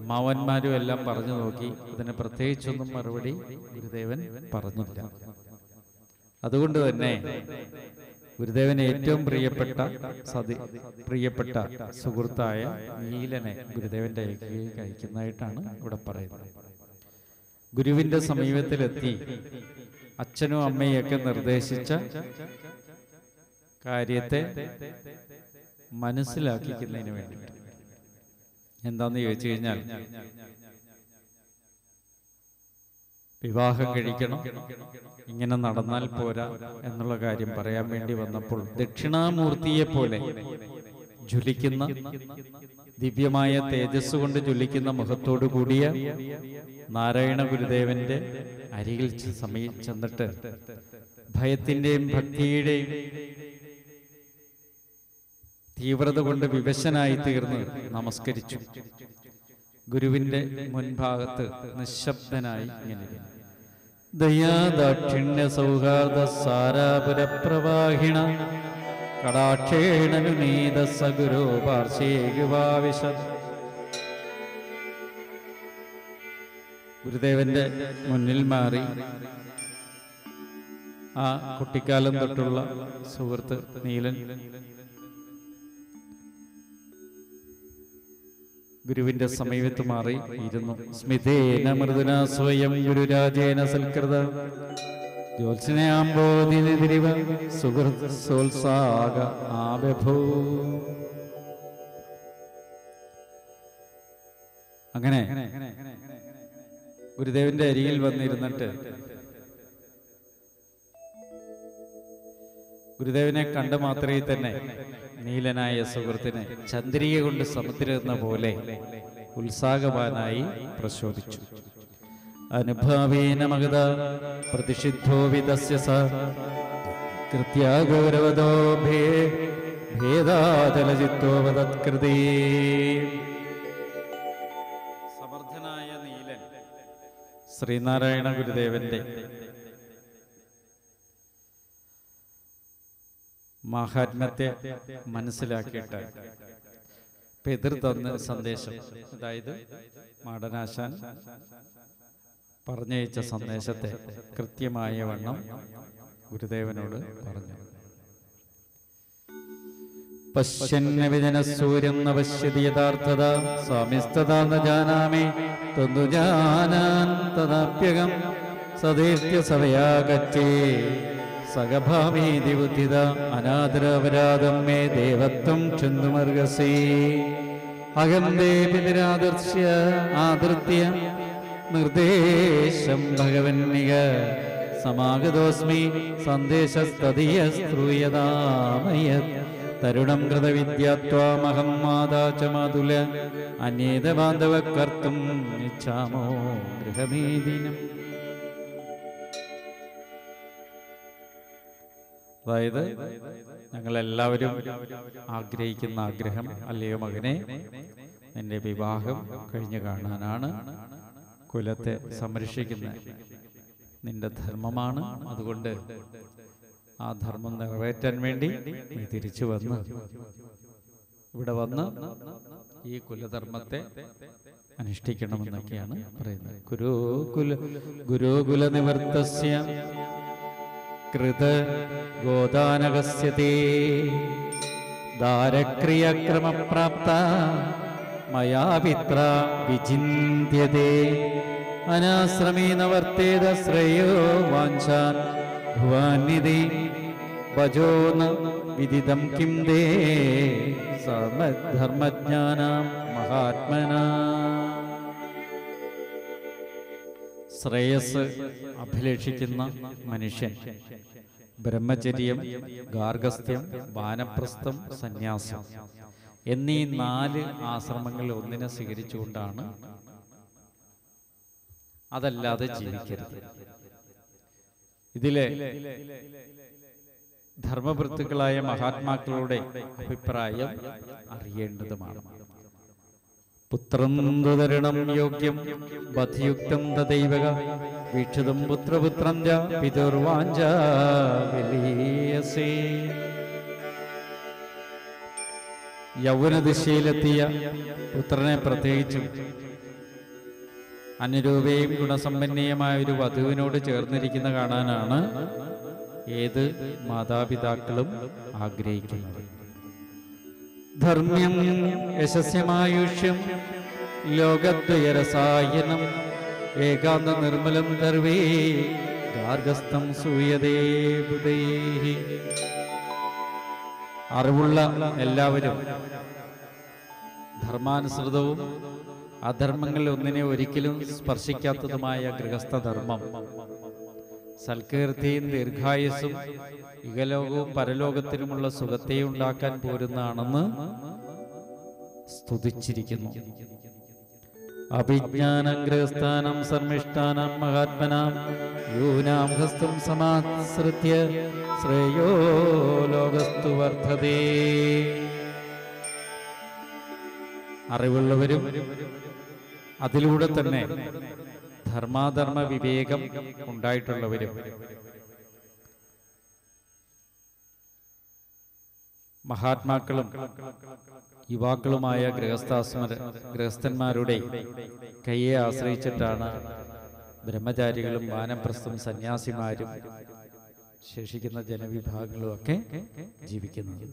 അമ്മാവന്മാരും എല്ലാം പറഞ്ഞു നോക്കി. അതിന് പ്രത്യേകിച്ചൊന്നും മറുപടി ഗുരുദേവൻ പറഞ്ഞില്ല. അതുകൊണ്ട് തന്നെ ഗുരുദേവന് ഏറ്റവും പ്രിയപ്പെട്ട സതി പ്രിയപ്പെട്ട സുഹൃത്തായ നീലനെ ഗുരുദേവന്റെ ഏകീകൃത കഴിക്കുന്നതായിട്ടാണ് ഇവിടെ പറയുന്നത്. ഗുരുവിന്റെ സമീപത്തിലെത്തി അച്ഛനും അമ്മയൊക്കെ നിർദ്ദേശിച്ച കാര്യത്തെ മനസ്സിലാക്കിക്കുന്നതിന് വേണ്ടിയിട്ട് എന്താന്ന് ചോദിച്ചു കഴിഞ്ഞാൽ വിവാഹം കഴിക്കണം, ഇങ്ങനെ നടന്നാൽ പോരാ എന്നുള്ള കാര്യം പറയാൻ വേണ്ടി വന്നപ്പോൾ ദക്ഷിണാമൂർത്തിയെ പോലെ ജ്വലിക്കുന്ന ദിവ്യമായ തേജസ് കൊണ്ട് ജ്വലിക്കുന്ന മുഖത്തോടു കൂടിയ നാരായണ ഗുരുദേവന്റെ അരികിൽ സമീപം ചെന്നിട്ട് ഭയത്തിന്റെയും ഭക്തിയുടെയും തീവ്രത കൊണ്ട് വിവശനായി തീർന്ന് നമസ്കരിച്ചു. ഗുരുവിന്റെ മുൻഭാഗത്ത് നിശബ്ദനായി ഇങ്ങനെ ദയാദാക്ഷിണ്യ സൗഹാർദ്ദ സാരാപുരപ്രവാഹിണ കടാക്ഷേണനുനീത സഗുരോ പാർശ്വേഗുവാവിശ. ഗുരുദേവന്റെ മുന്നിൽ മാറി ആ കുട്ടിക്കാലം തൊട്ടുള്ള സുഹൃത്ത് നീലൻ ഗുരുവിന്റെ സമീപത്ത് മാറി ഇരുന്നു. സ്മിതേന മൃദുന സ്വയം ഗുരുരാജേന സൽകൃത ജ്യോത്സ്നയാംബോധിരിവ സുഹൃത്സോത്സാഹ ആബഭൂ. അങ്ങനെ ഗുരുദേവന്റെ അരികിൽ വന്നിരുന്നിട്ട് ഗുരുദേവനെ കണ്ട മാത്രമേ തന്നെ നീലനായ സുഹൃത്തിനെ ചന്ദ്രിക കൊണ്ട് സമുദ്രമെന്ന പോലെ ഉത്സാഹവാനായി പ്രശോഭിച്ചു. അനുഭാവേന മഗത പ്രതിഷിദ്ധോ വിദസ്യ സ കൃത്യാഗൗരവദോ ഭേ ഭേദാചലചിത്തോ വദത്കൃതി. സമർത്ഥനായ നീലൻ ശ്രീനാരായണ ഗുരുദേവന്റെ മഹാത്മ്യത്തെ മനസ്സിലാക്കിയിട്ട് പിതൃ തന്ന സന്ദേശം, അതായത് മാടനാശാൻ പറഞ്ഞയച്ച സന്ദേശത്തെ കൃത്യമായ വണ്ണം ഗുരുദേവനോട് പറഞ്ഞു. പശ്യന്നവിജന സൂര്യം നവശ്യതി യഥാർത്ഥത സ്വാമിസ്തഥാ ന ജാനാമി തന്നുജാനാൻ തദാപ്യകം സദീർത്യ സവയാ ഗച്ഛേ സഖഭാമി ദിവ്ധിത അനാദരാപരാധം മേ ദേവത്വം ചന്ദുമർഗസേ അഹം ദേ പിതരാദർശ്യ ആദൃത്യ നിർദ്ദേശം ഭഗവന്നിക സമാഗതോസ്മി സന്ദേശസ്തദീയ സ്ത്രൂയതാമയ തരുണം കൃതവിദ്യാത്വാമഹം മാതാ ച മാതുല അനേത ബാന്ധവ കർത്തും ഇച്ഛാമോ ഗൃഹമേദിനം. അതായത് ഞങ്ങളെല്ലാവരും ആഗ്രഹിക്കുന്ന ആഗ്രഹം, അല്ലയോ മകനെ, നിന്റെ വിവാഹം കഴിഞ്ഞു കാണാനാണ്. കുലത്തെ സംരക്ഷിക്കുന്ന നിന്റെ ധർമ്മമാണ്. അതുകൊണ്ട് ആ ധർമ്മം നിറവേറ്റാൻ വേണ്ടി നീ തിരിച്ചു വന്ന് ഇവിടെ വന്ന് ഈ കുലധർമ്മത്തെ അനുഷ്ഠിക്കണമെന്നൊക്കെയാണ് പറയുന്നത്. ഗുരുകുല ഗുരുകുല നിവർത്തസ്യ കൃത ഗോദാനവസ്യതേ ദാരക്രിയക്രമപ്രാപ്ത മയാപിത്ര വിചിന്ത്യതേ അനാശ്രമേണ വർത്തേത ശ്രേയോ വാഞ്ചാൻ ഭുവാനിധി ഭജോന വിദിതം കിം ദേ സമധർമ്മജ്ഞാനം മഹാത്മനാം. ശ്രേയസ് അഭിലേഷിക്കുന്ന മനുഷ്യൻ ബ്രഹ്മചര്യം, ഗാർഹസ്ഥ്യം, വാനപ്രസ്ഥം, സന്യാസം എന്നീ നാല് ആശ്രമങ്ങൾ ഒന്നിനെ സ്വീകരിച്ചുകൊണ്ടാണ്. അതല്ലാതെ ജീവിക്കരുത്. ഇതിലെ ധർമ്മവൃത്തുക്കളായ മഹാത്മാക്കളുടെ അഭിപ്രായം അറിയേണ്ടതുമാണ്. പുത്രം ദുതരണം യോഗ്യം ബധിയുക്തം തദൈവ വീക്ഷിതം പുത്രപുത്രം ജ പിതുർവാഞ്ചലീയസേ. യൗവനദിശയിലെത്തിയ പുത്രനെ, പ്രത്യേകിച്ചും അനുരൂപയും ഗുണസമ്പന്നയുമായ ഒരു വധുവിനോട് ചേർന്നിരിക്കുന്ന കാണാനാണ് ഏത് മാതാപിതാക്കളും ആഗ്രഹിക്കുന്നത്. ധർമ്മ്യം യശസ്യമായുഷ്യം ലോകദ്വയരസായനം ഏകാന്ത നിർമ്മലം ദർവേ ഗാർഹസ്ഥം സൂയതേ ബുധൈഹി. അറിവുള്ള എല്ലാവരും ധർമാനുസൃതവും അധർമ്മങ്ങളിൽ ഒന്നിനെ ഒരിക്കലും സ്പർശിക്കാത്തതുമായ ഗൃഹസ്ഥധർമ്മം സൽകീർത്തിയും ദീർഘായുസ്സും ഇഹലോകവും പരലോകത്തിലുമുള്ള സുഖത്തെ ഉണ്ടാക്കാൻ പോരുന്നതാണെന്ന് സ്തുതിച്ചിരിക്കുന്നു. അഭിജ്ഞാനം ഗൃഹസ്ഥാനം സർമിഷ്ഠാനം മഹാത്മനാം യൂനാം ഹസ്തം സമാശ്രിത്യ ശ്രേയോ ലോകസ്തു വർദ്ധതേ. അറിവുള്ളവരും അതിലൂടെ തന്നെ ധർമാധർമ്മ വിവേകം ഉണ്ടായിട്ടുള്ളവരും മഹാത്മാക്കളും യുവാക്കളുമായ ഗൃഹസ്ഥാസ്മര ഗൃഹസ്ഥന്മാരുടെ കയ്യെ ആശ്രയിച്ചിട്ടാണ് ബ്രഹ്മചാരികളും വാനപ്രസ്ഥം സന്യാസിമാരും ശേഷിക്കുന്ന ജനവിഭാഗങ്ങളും ഒക്കെ ജീവിക്കുന്നത്.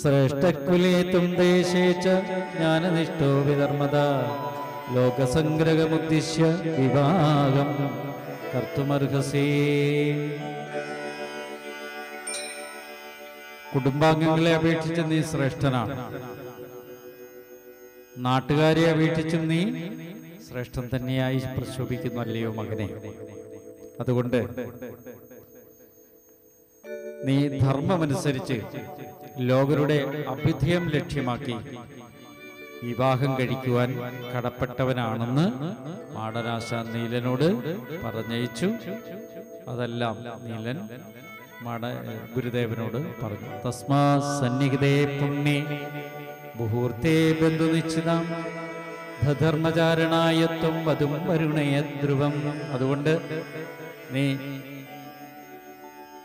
ശ്രേഷ്ഠകുലേ തും ദേശേ ച ജ്ഞാനനിഷ്ഠോ വിധർമ്മത ലോകസംഗ്രഹമുദ്ദിശ്യ വിഭാഗം കർത്തുമർഹസേ. കുടുംബാംഗങ്ങളെ അപേക്ഷിച്ച് നീ ശ്രേഷ്ഠനാണ്. നാട്ടുകാരെ അപേക്ഷിച്ചും നീ ശ്രേഷ്ഠൻ തന്നെയായി പ്രശോഭിക്കുന്നു, അല്ലയോ മകനെ. അതുകൊണ്ട് നീ ധർമ്മമനുസരിച്ച് ലോകരുടെ അഭ്യുദയം ലക്ഷ്യമാക്കി വിവാഹം കഴിക്കുവാൻ കടപ്പെട്ടവനാണെന്ന് മാടനാശാൻ നീലനോട് പറഞ്ഞയച്ചു. അതെല്ലാം നീലൻ മാട ഗുരുദേവനോട് പറഞ്ഞു. തസ്മാ സന്നിഹിതേ പുണ്യേ മുഹൂർത്തേ ബന്ധുനിശ്ചിതം ധർമ്മചാരണായത്വം വധും വരുണയ ധ്രുവം. അതുകൊണ്ട് നീ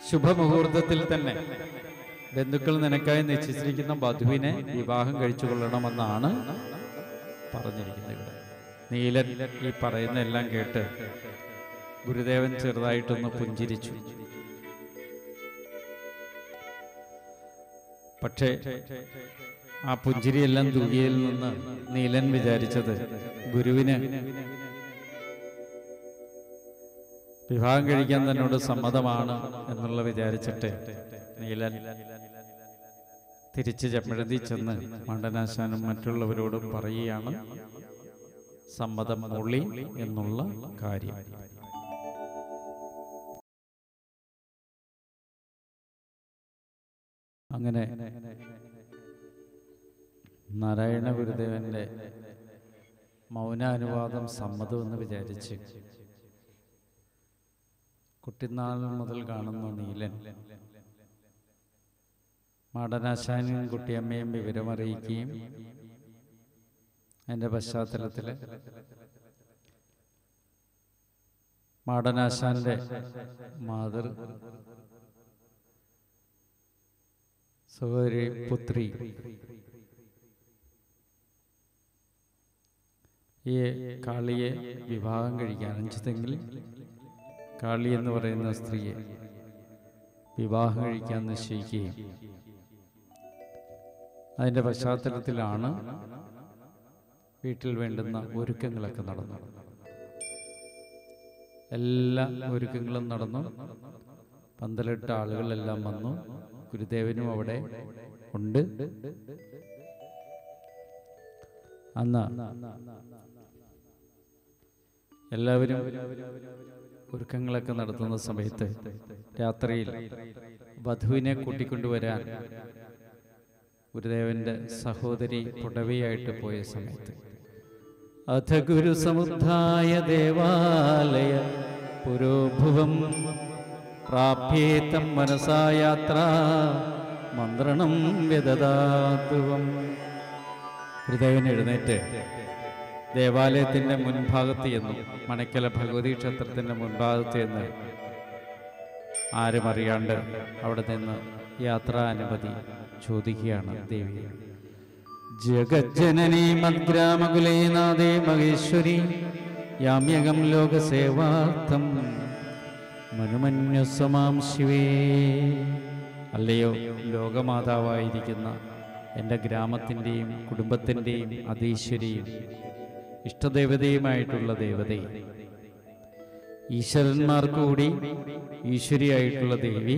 ശുഭമുഹൂർത്തത്തിൽ തന്നെ ബന്ധുക്കൾ നിനക്കായി നിശ്ചയിച്ചിരിക്കുന്ന വധുവിനെ വിവാഹം കഴിച്ചു കൊള്ളണമെന്നാണ് പറഞ്ഞിരിക്കുന്നത്. ഇവിടെ നീലൻ ഈ പറയുന്ന എല്ലാം കേട്ട് ഗുരുദേവൻ ചെറുതായിട്ടൊന്ന് പുഞ്ചിരിച്ചു. പക്ഷേ ആ പുഞ്ചിരിയെല്ലാം ദുരിയിൽ നിന്ന് നീലൻ വിചാരിച്ചത് ഗുരുവിന് വിവാഹം കഴിക്കാൻ തന്നോട് സമ്മതമാണ് എന്നുള്ള വിചാരിച്ചിട്ട് നീലൻ തിരിച്ച് ചപ്പഴതി ചെന്ന് മണ്ഡനാശാനും മറ്റുള്ളവരോടും പറയുകയാണ് സമ്മതം മൊളി എന്നുള്ള കാര്യം. അങ്ങനെ നാരായണ ഗുരുദേവന്റെ മൗനാനുവാദം സമ്മതം എന്ന് വിചാരിച്ച് കുട്ടിനാൾ മുതൽ കാണുന്ന നീലൻ മാടന ഷാനിൻ കുട്ടിയമ്മയും വിവരമറിയിക്കുകയും അതിൻ്റെ പശ്ചാത്തലത്തിൽ മാടനാശാൻ്റെ മാതൃ സഹോദരി പുത്രി ഈ കാളിയെ വിവാഹം കഴിക്കാൻ അഞ്ചിതെങ്കിൽ കാളി എന്ന് പറയുന്ന സ്ത്രീയെ വിവാഹം കഴിക്കാൻ നിശ്ചയിക്കുകയും അതിൻ്റെ പശ്ചാത്തലത്തിലാണ് വീട്ടിൽ വേണ്ടുന്ന ഒരുക്കങ്ങളൊക്കെ നടന്നു. എല്ലാ ഒരുക്കങ്ങളും നടന്നു. പന്തലിട്ട ആളുകളെല്ലാം വന്നു. ഗുരുദേവനും അവിടെ ഉണ്ട്. അന്ന് എല്ലാവരും ഒരുക്കങ്ങളൊക്കെ നടത്തുന്ന സമയത്ത് രാത്രിയിൽ വധുവിനെ കൂട്ടിക്കൊണ്ടുവരാൻ ഗുരുദേവന്റെ സഹോദരി പുടവയായിട്ട് പോയ സമയത്ത് അഥ ഗുരു സമുദ്ധായ ദേവാലയ പുരോഭുവം പ്രാപ്യേതം മനസായാത്ര മന്ത്രണം വ്യദദാതുവം. ഗുരുദേവൻ എഴുന്നേറ്റ് ദേവാലയത്തിൻ്റെ മുൻഭാഗത്ത് എന്നും മണക്കല ഭഗവതി ക്ഷേത്രത്തിൻ്റെ മുൻഭാഗത്ത് എന്ന് ആരും അറിയാണ്ട് അവിടെ നിന്ന് യാത്രാനുമതി ചോദിക്കുകയാണ് ദേവി. ജഗജ്ജനനീ മദ്ഗ്രാമകുലേനാഥേ മഹേശ്വരി യാമ്യകം ലോകസേവാർത്ഥം മനുമന്യുസ്വമാം ശിവേ. അല്ലയോ ലോകമാതാവായിരിക്കുന്ന എൻ്റെ ഗ്രാമത്തിൻ്റെയും കുടുംബത്തിൻ്റെയും അതീശ്വരിയും ഇഷ്ടദേവതയുമായിട്ടുള്ള ദേവതയെ, ഈശ്വരന്മാർക്കുകൂടി ഈശ്വരിയായിട്ടുള്ള ദേവി,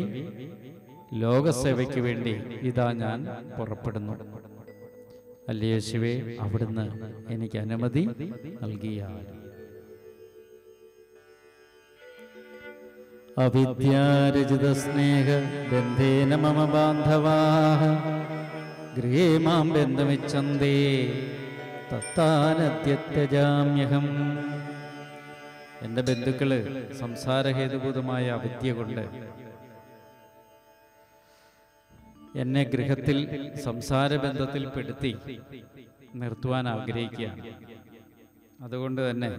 ലോകസേവയ്ക്ക് വേണ്ടി ഇതാ ഞാൻ പുറപ്പെടുന്നു. അല്ലയോ ശിവേ, അവിടുന്ന് എനിക്ക് അനുമതി നൽകിയാൽ. അവിദ്യാരചിത സ്നേഹ ബന്ധേന മമ ബാന്ധവാഃ ഗൃഹേ മാം ബന്ധമിച്ഛന്തേ തത്താനത്യത്യജാമ്യഹം. എൻ്റെ ബന്ധുക്കള് സംസാരഹേതുഭൂതമായ അവിദ്യ കൊണ്ട് എന്നെ ഗൃഹത്തിൽ സംസാരബന്ധത്തിൽ പെടുത്തി നിർത്തുവാൻ ആഗ്രഹിക്കുകയാണ്. അതുകൊണ്ട് തന്നെ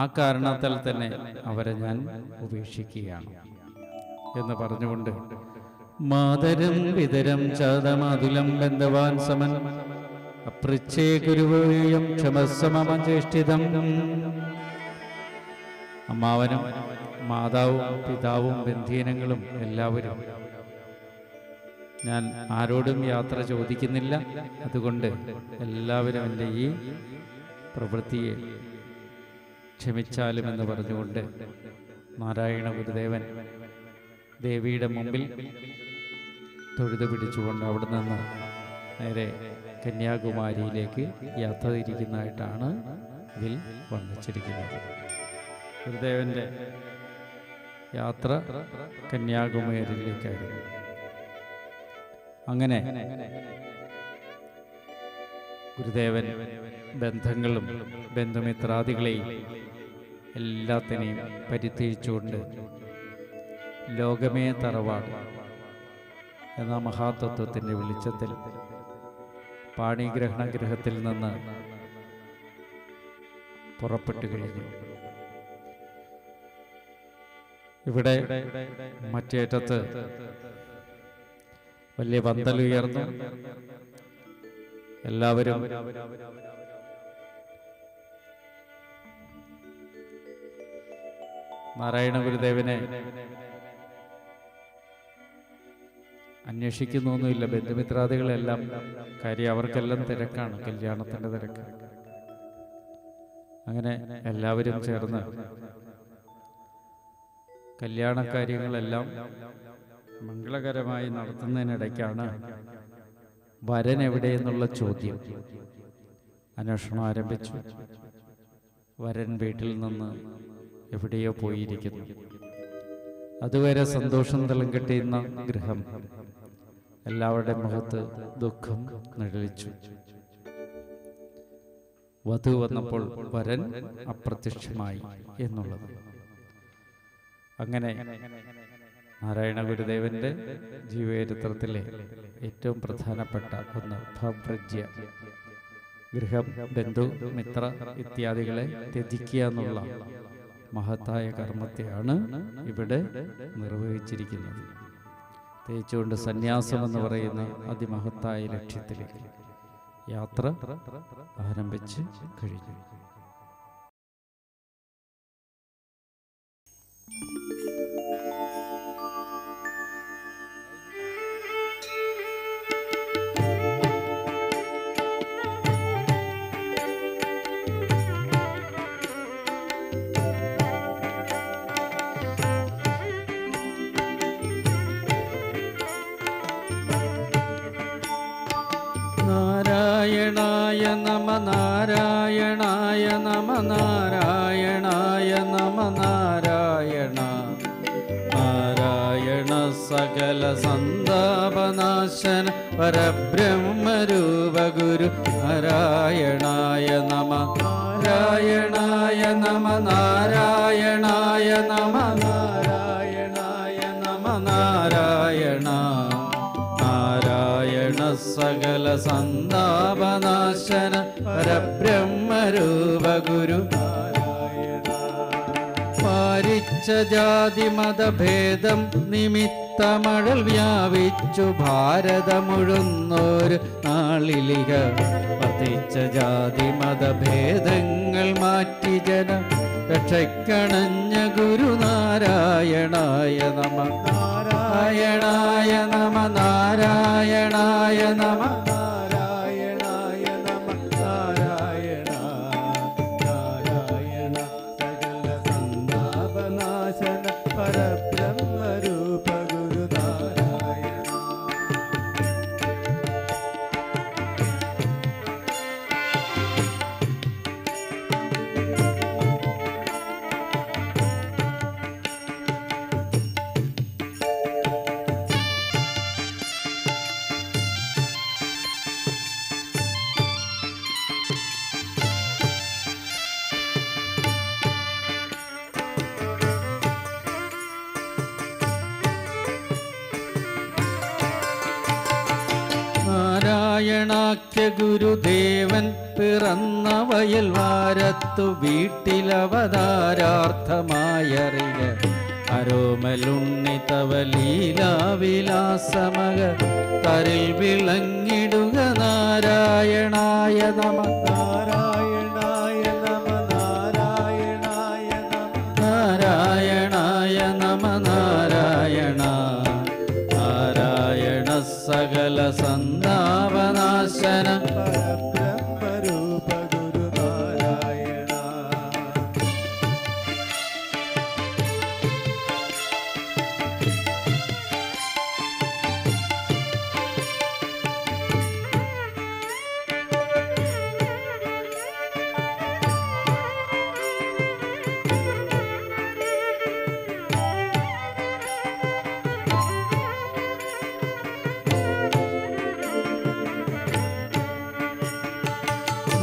ആ കാരണത്താൽ തന്നെ അവരെ ഞാൻ ഉപേക്ഷിക്കുകയാണ് എന്ന് പറഞ്ഞുകൊണ്ട് മാതരം പിതരം ചാതമാതുലം ബന്ധവാൻ സമൻ അപൃച്ഛേ ഗുരുവേയം ക്ഷമസമമചേഷ്ടിതം. അമ്മാവനും മാതാവും പിതാവും ബന്ധീനങ്ങളും എല്ലാവരും ഞാൻ ആരോടും യാത്ര ചോദിക്കുന്നില്ല. അതുകൊണ്ട് എല്ലാവരും എൻ്റെ ഈ പ്രവൃത്തിയെ ക്ഷമിച്ചാലും എന്ന് പറഞ്ഞുകൊണ്ട് നാരായണ ഗുരുദേവൻ ദേവിയുടെ മുമ്പിൽ തൊഴുതു പിടിച്ചുകൊണ്ട് അവിടെ നിന്ന് നേരെ കന്യാകുമാരിയിലേക്ക് യാത്ര തിരിക്കുന്നതായിട്ടാണ് ഇതിൽ വർണ്ണിച്ചിരിക്കുന്നത്. ഗുരുദേവൻ്റെ യാത്ര കന്യാകുമാരിയിലേക്കായിരുന്നു. അങ്ങനെ ഗുരുദേവൻ ബന്ധങ്ങളും ബന്ധുമിത്രാദികളെയും എല്ലാത്തിനെയും പരിത്യജിച്ചുകൊണ്ട് ലോകമേ തറവാട് എന്ന മഹാതത്വത്തിൻ്റെ വെളിച്ചത്തിൽ പാണിഗ്രഹണ ഗ്രഹത്തിൽ നിന്ന് പുറപ്പെട്ടു കഴിഞ്ഞു. ഇവിടെ മറ്റേറ്റത്ത് വലിയ പന്തലുയർന്നു. എല്ലാവരും നാരായണ ഗുരുദേവനെ അന്വേഷിക്കുന്നൊന്നുമില്ല. ബന്ധുമിത്രാദികളെല്ലാം കാര്യം അവർക്കെല്ലാം തിരക്കാണ്, കല്യാണത്തിൻ്റെ തിരക്ക്. അങ്ങനെ എല്ലാവരും ചേർന്ന് കല്യാണ കാര്യങ്ങളെല്ലാം മംഗളകരമായി നടത്തുന്നതിനിടയ്ക്കാണ് വരൻ എവിടെയെന്നുള്ള ചോദ്യം അന്വേഷണം ആരംഭിച്ചു. വരൻ വീട്ടിൽ നിന്ന് എവിടെയോ പോയിരിക്കുന്നു. അതുവരെ സന്തോഷം തലം കെട്ടിയിരുന്ന ഗൃഹം എല്ലാവരുടെ മുഖത്ത് ദുഃഖം നിഴലിച്ചു. വധു വന്നപ്പോൾ വരൻ അപ്രത്യക്ഷമായി എന്നുള്ളത്. അങ്ങനെ नारायण गुरुदेवന്റെ ജീവചരിത്രത്തിലെ ഏറ്റവും പ്രധാനപ്പെട്ട ഒന്ന് ഭവ്രജ്യ, ഗൃഹം, ബന്ധു, മിത്ര ഇത്യാദികളെ ത്യജിക്കുക എന്നുള്ള മഹത്തായ കർമ്മത്തെയാണ് ഇവിടെ നിർവഹിച്ചിരിക്കുന്നത്. തേച്ചുകൊണ്ട് സന്യാസം എന്ന് പറയുന്ന അതിമഹത്തായ ലക്ഷ്യത്തിലേക്ക് യാത്ര ആരംഭിച്ച് കഴിഞ്ഞു. നാരായണായ നമ നാരായണായ നമ നാരായണായ നമ നാരായണ നാരായണ സകല സന്താപനാശന പരബ്രഹ്മരൂപ ഗുരു നാരായണായ നമ നാരായണായ നമ നാരായണായ നമ നാരായണായ നമ നാരായണ നാരായണ സകല സന്താപനാശന പരബ്രഹ്മരൂപ ഗുരു പാരിച്ച ജാതി മതഭേദം നിമിത്തമഴൽ വ്യാപിച്ചു ഭാരതമുഴുന്നൊരു നാളിലിക പതിച്ച ജാതി മതഭേദങ്ങൾ മാറ്റി ജന രക്ഷയ്ക്കണഞ്ഞ ഗുരു നാരായണായ നമ നാരായണായ നമ നാരായണായ നമ നാരായണായ നമ നാരായണ നാരായണ സകല സന്താപനാശന പരബ്രഹ്മരൂപ ഗുരു നാരായണ. നാരായണാഖ്യ ഗുരുദേവൻ പിറന്ന വയൽ വാരത്തു വീട്ടിലവതാരാർത്ഥമായറിയ അരോമലുണ്ണിതവ ലീലാവിലാസമക തരിൽ വിളങ്ങിടുക നാരായണായ നമ നാരായണായ നമ നാരായണായ നമ നാരായണായ നമ നാരായണ സകല സന്താപനാശന പരബ്രഹ്മരൂപ ഗുരു നാരായണ.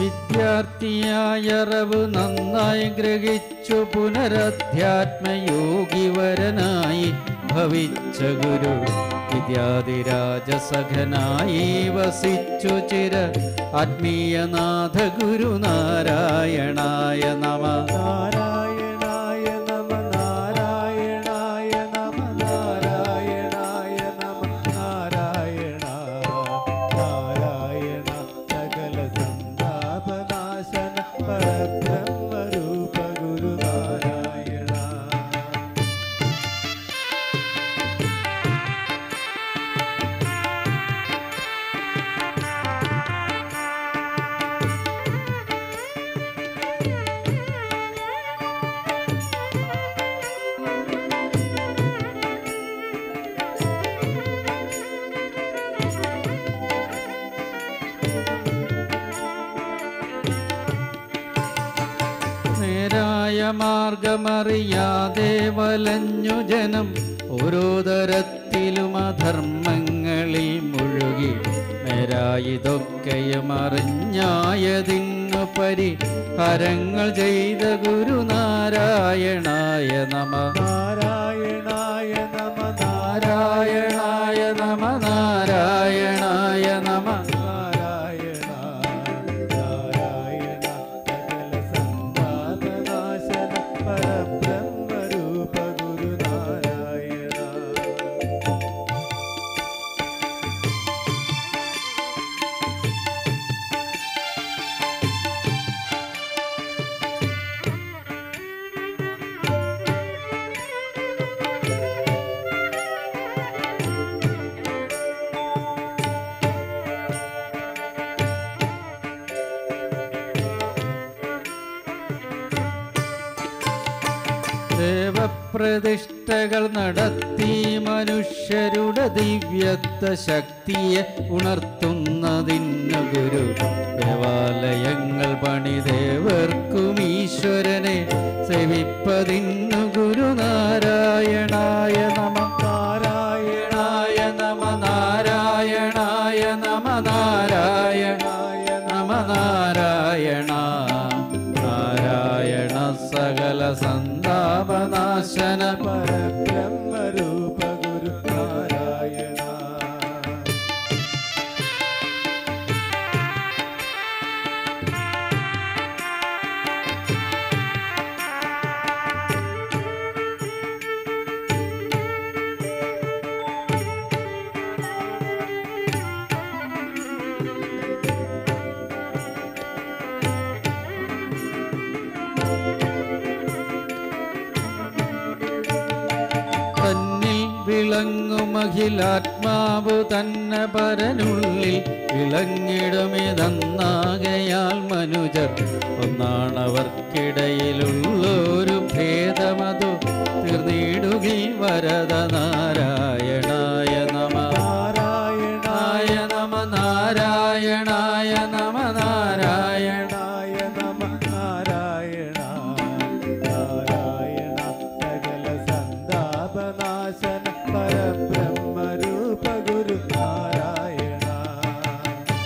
വിദ്യാർത്ഥിയായറവ് നന്നായി ഗ്രഹിച്ചു പുനരധ്യാത്മയോഗിവരനായി ഭവിച്ച ഗുരു വിദ്യാധിരാജസഖനായി വസിച്ചു ചിര ആത്മീയനാഥ ഗുരു നാരായണായ നമ നാരായണായ നമ നാരായണായ നമ നാരായണായ നമ നാരായണ നാരായണ സകല പരബ്രഹ്മരൂപ ഗുരു നാരായണ. മാർഗമറിയാതെ വലഞ്ഞു ജനം ഓരോ തരത്തിലും അധർമ്മങ്ങളിൽ മുഴുകി നേരായിതൊക്കെയും അറിഞ്ഞായതിങ്ങു പരി ഹരങ്ങൾ ചെയ്ത ഗുരു നാരായണായ നമ നാരായണായ നമ. नारायणाय नम नारायणाय नम नारायण नारायण सकल संतापनाशन परब्रह्म रूप गुरु नारायण। പ്രതിഷ്ഠകൾ നടത്തി മനുഷ്യരുടെ ദിവ്യത്വ ശക്തിയെ ഉണർത്തുന്നതിന് ഗുരു ദേവാലയങ്ങൾ പണിതേവർക്കും ഈശ്വരനെ സേവിപ്പതിന്നു ഗുരു നാരായണായ നമ നാരായണായ നമ നാരായണായ നമ നാരായണായ നമ നാരായണ നാരായണ സകല സന്താപനാശന പരബ്രഹ്മ രൂപ ഗുരു നാരായണ। അഖിലാത്മാവ് തന്നെ പരനുള്ളിൽ വിളങ്ങിടുമിതന്നാകയാൽ മനുജർ ഒന്നാണവർക്കിടയിലുള്ളൊരു ഭേദമതു തീർന്നിടുകി വരദ നാരായണായ നമ നാരായണായ നമ നാരായണായ നമ നാരായണായ നമ നാരായണ നാരായണ സകല സന്താപനാശന പരബ്രഹ്മ രൂപ ഗുരു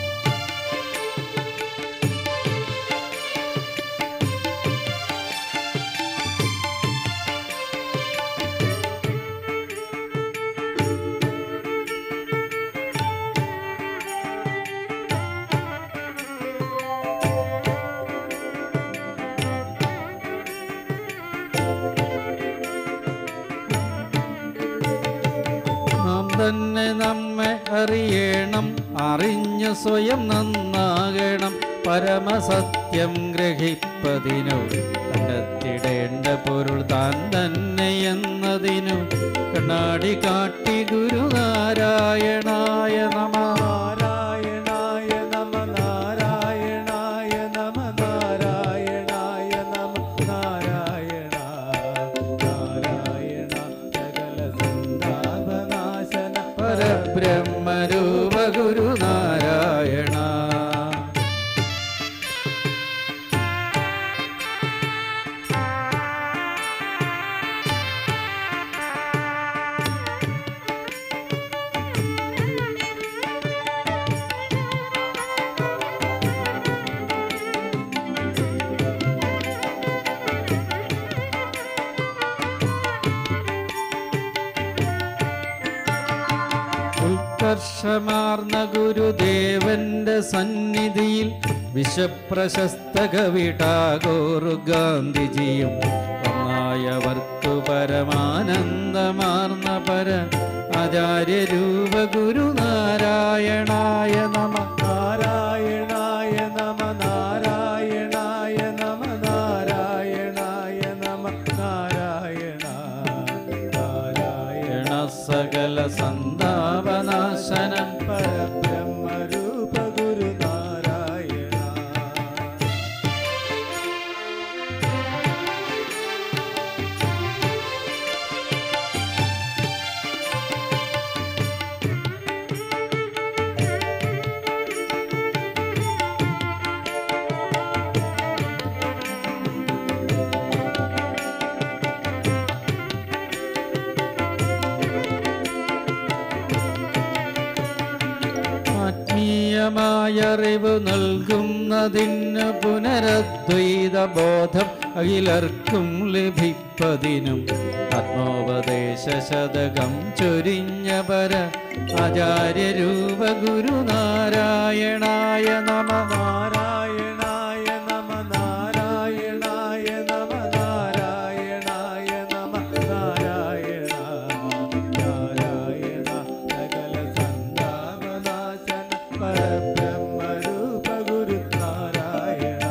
നാരായണ। തന്നെ നമ്മെ അറിയണം, അറിഞ്ഞു സ്വയം നന്നാകണം, പരമസത്യം ഗ്രഹിപ്പതിനു കണ്ടെത്തിടേണ്ട പൊരുൾ താൻ തന്നെ എന്നതിനു കണ്ണാടി കാട്ടി ഗുരു നാരായണായ നമ നാരായണായ നമ നാരായണായ നമ നാരായണായ നമ നാരായണ നാരായണ സകല സന്താപനാശന പരബ്രഹ്മ രൂപ ഗുരു നാരായണ। ഉത്കർഷമാർന്ന ഗുരുദേവന്റെ സന്നിധിയിൽ വിശ്വപ്രശസ്ത കവി ടാഗോർ ഗാന്ധിജിയും ഒന്നായവർക്കു പരമാനന്ദമാർന്ന പര ആചാര്യരൂപ ഗുരു നാരായണായ നമ നാരായണായ നമ നാരായണായ നമ നാരായണായ നമ നാരായണ നാരായണ സകല സന്താപനാശനം പരബ്രഹ്മ രൂപ ഗുരു നാരായണ। യറിവ് നൽകുന്നതിന് പുനരദ്വൈത ബോധം അഖിലർക്കും ലഭിക്കും മുപ്പതിനും ആത്മോപദേശശതകം ചൊരിഞ്ഞ പര ആചാര്യരൂപ ഗുരുനാരായണായ നമ നാരായണായ നമ നാരായണായ നമ നാരായണായ നമ നാരായണ നാരായണ സകല സന്താപനാശന പരബ്രഹ്മരൂപ ഗുരു നാരായണ.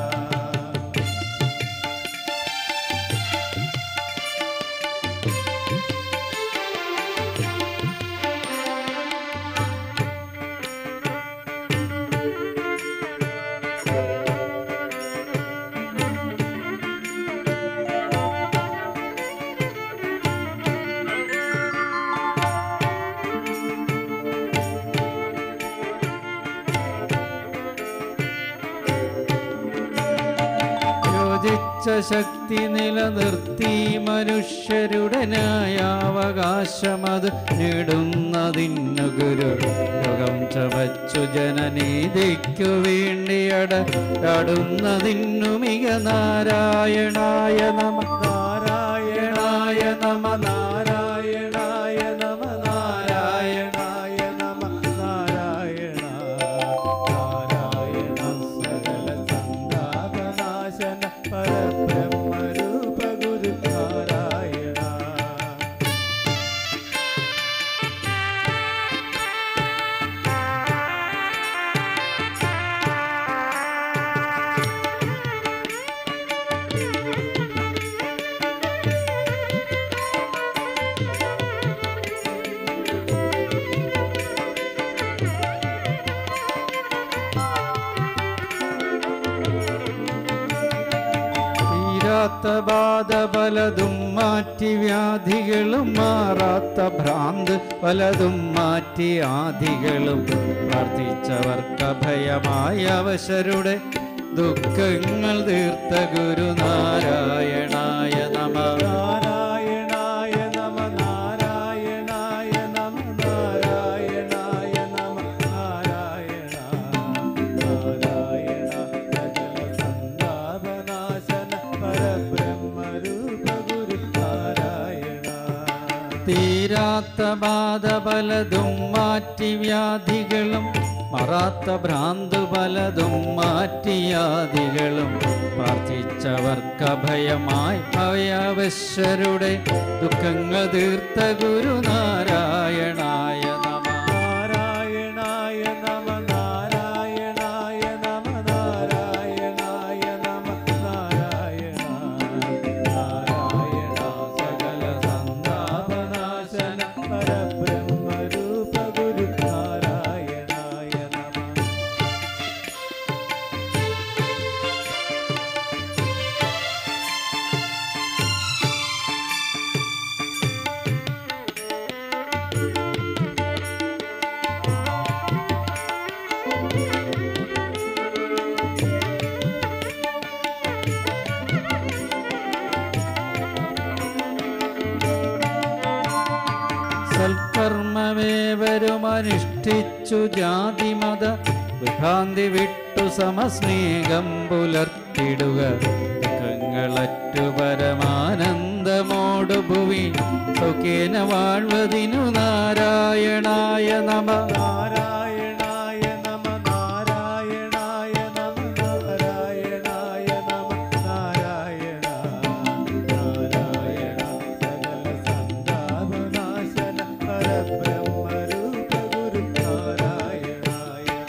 ശക്തി നിലനിർത്തി മനുഷ്യരുടെ ന്യായാവകാശമത് നേടുന്നതിനു ഗുരു ലോകം ചവച്ചു ജനനീതിക്കു വേണ്ടിയടടുന്നതിനു മിക നാരായണായ നമ നാരായണായ നമ നാരായണായ നമ നാരായണായ നമ നാരായണ നാരായണ സകല സന്താപനാശന ബാധ പലതും മാറ്റി വ്യാധികളും മാറാത്ത ഭ്രാന്ത് പലതും മാറ്റി ആധികളും പ്രാർത്ഥിച്ചവർക്കഭയമായ അവശരുടെ ദുഃഖങ്ങൾ തീർത്ത ഗുരു നാരായണായ നമ നാരായണായ നമ നാരായണായ നമ നാരായണായ നമ നാരായണ നാരായണ സകല സന്താപനാശന പരബ്രഹ്മരൂപ ഗുരു നാരായണ. തീരാത്ത ബാധ പലതും മാറ്റി വ്യാധികളും മറാത്ത ഭ്രാന്ത് പലതും മാറ്റിയാദികളും പ്രാർത്ഥിച്ചവർക്കഭയമായി അവയവശ്യരുടെ ദുഃഖങ്ങൾ തീർത്ത ഗുരു നാരായണായ നമ നാരായണായ നമ നാരായണായ നമ നാരായണായ നമ നാരായണ നാരായണ സകല സന്താപനാശന പരബ്രഹ്മരൂപ ഗുരു നാരായണായ നമ. സൽക്കർമ്മമേവരുമനുഷ്ഠിച്ചു ജാതിമത വിഭ്രാന്തി വിട്ടു സമസ്നേഹം പുലർത്തിടുക ദുഃഖങ്ങളറ്റു പരമാനന്ദമോടു ഭുവി സുഖേന വാഴ്വതിനു നാരായണായ നമ നാരായണായ നമ നാരായണായ നമ നാരായണായ നമ നാരായണ നാരായണ സകല സന്താപനാശന പരബ്രഹ്മരൂപ ഗുരു നാരായണായ നമ.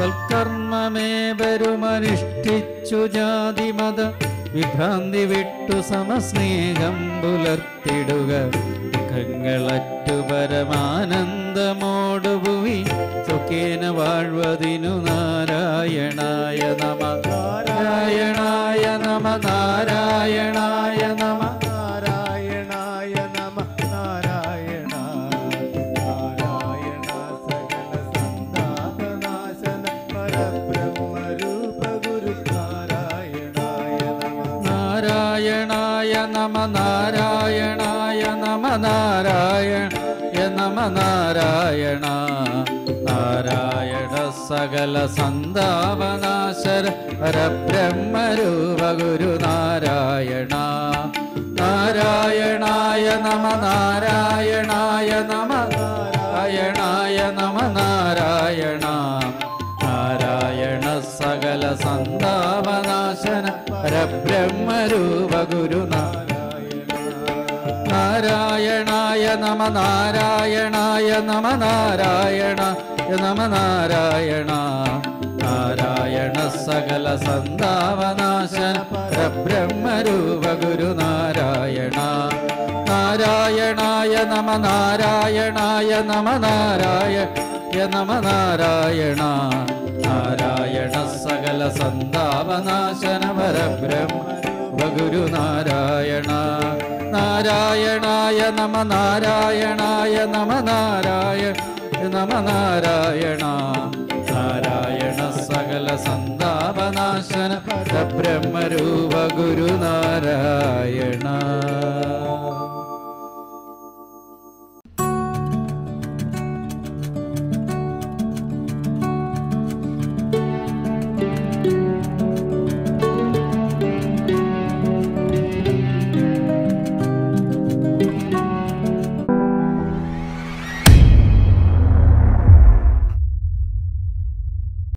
സൽക്കർമ്മമേവരുമനുഷ്ഠിച്ചു ജാതിമത വിഭ്രാന്തി വിട്ടു സമസ്നേഹം പുലർത്തിടുക ദുഃഖങ്ങളറ്റു പരമാനന്ദമോടു ഭുവി സുഖേന വാഴ്വതിനു നാരായണായ നമ നാരായണായ നമ നാരായണായ നമ നാരായണായ നമ നാരായണ നാരായണ नम नारायणाय नम नारायणाय नम नारायण नारायण सकल संदावनाशर हर ब्रह्म रूप गुरु नारायण नारायणाय नम नारायणाय नम नारायणाय नम नारायण नारायण सकल संदावनाशन परब्रह्म रूप गुरु नारायण नारायणाय नम नारायणाय नम नारायण नम नारायण नारायण सकल संदावनाशन परब्रह्म रूप गुरु नारायण नारायणाय नम नारायणाय नम नारायण नम नारायण नारायण सकल संदावनाशन परब्रह्म गुरु नारायण नारायणाय नम नारायणाय नम नारायण नम नारायण नारायण सकल संदावनाशन परब्रह्म रूप गुरु नारायण।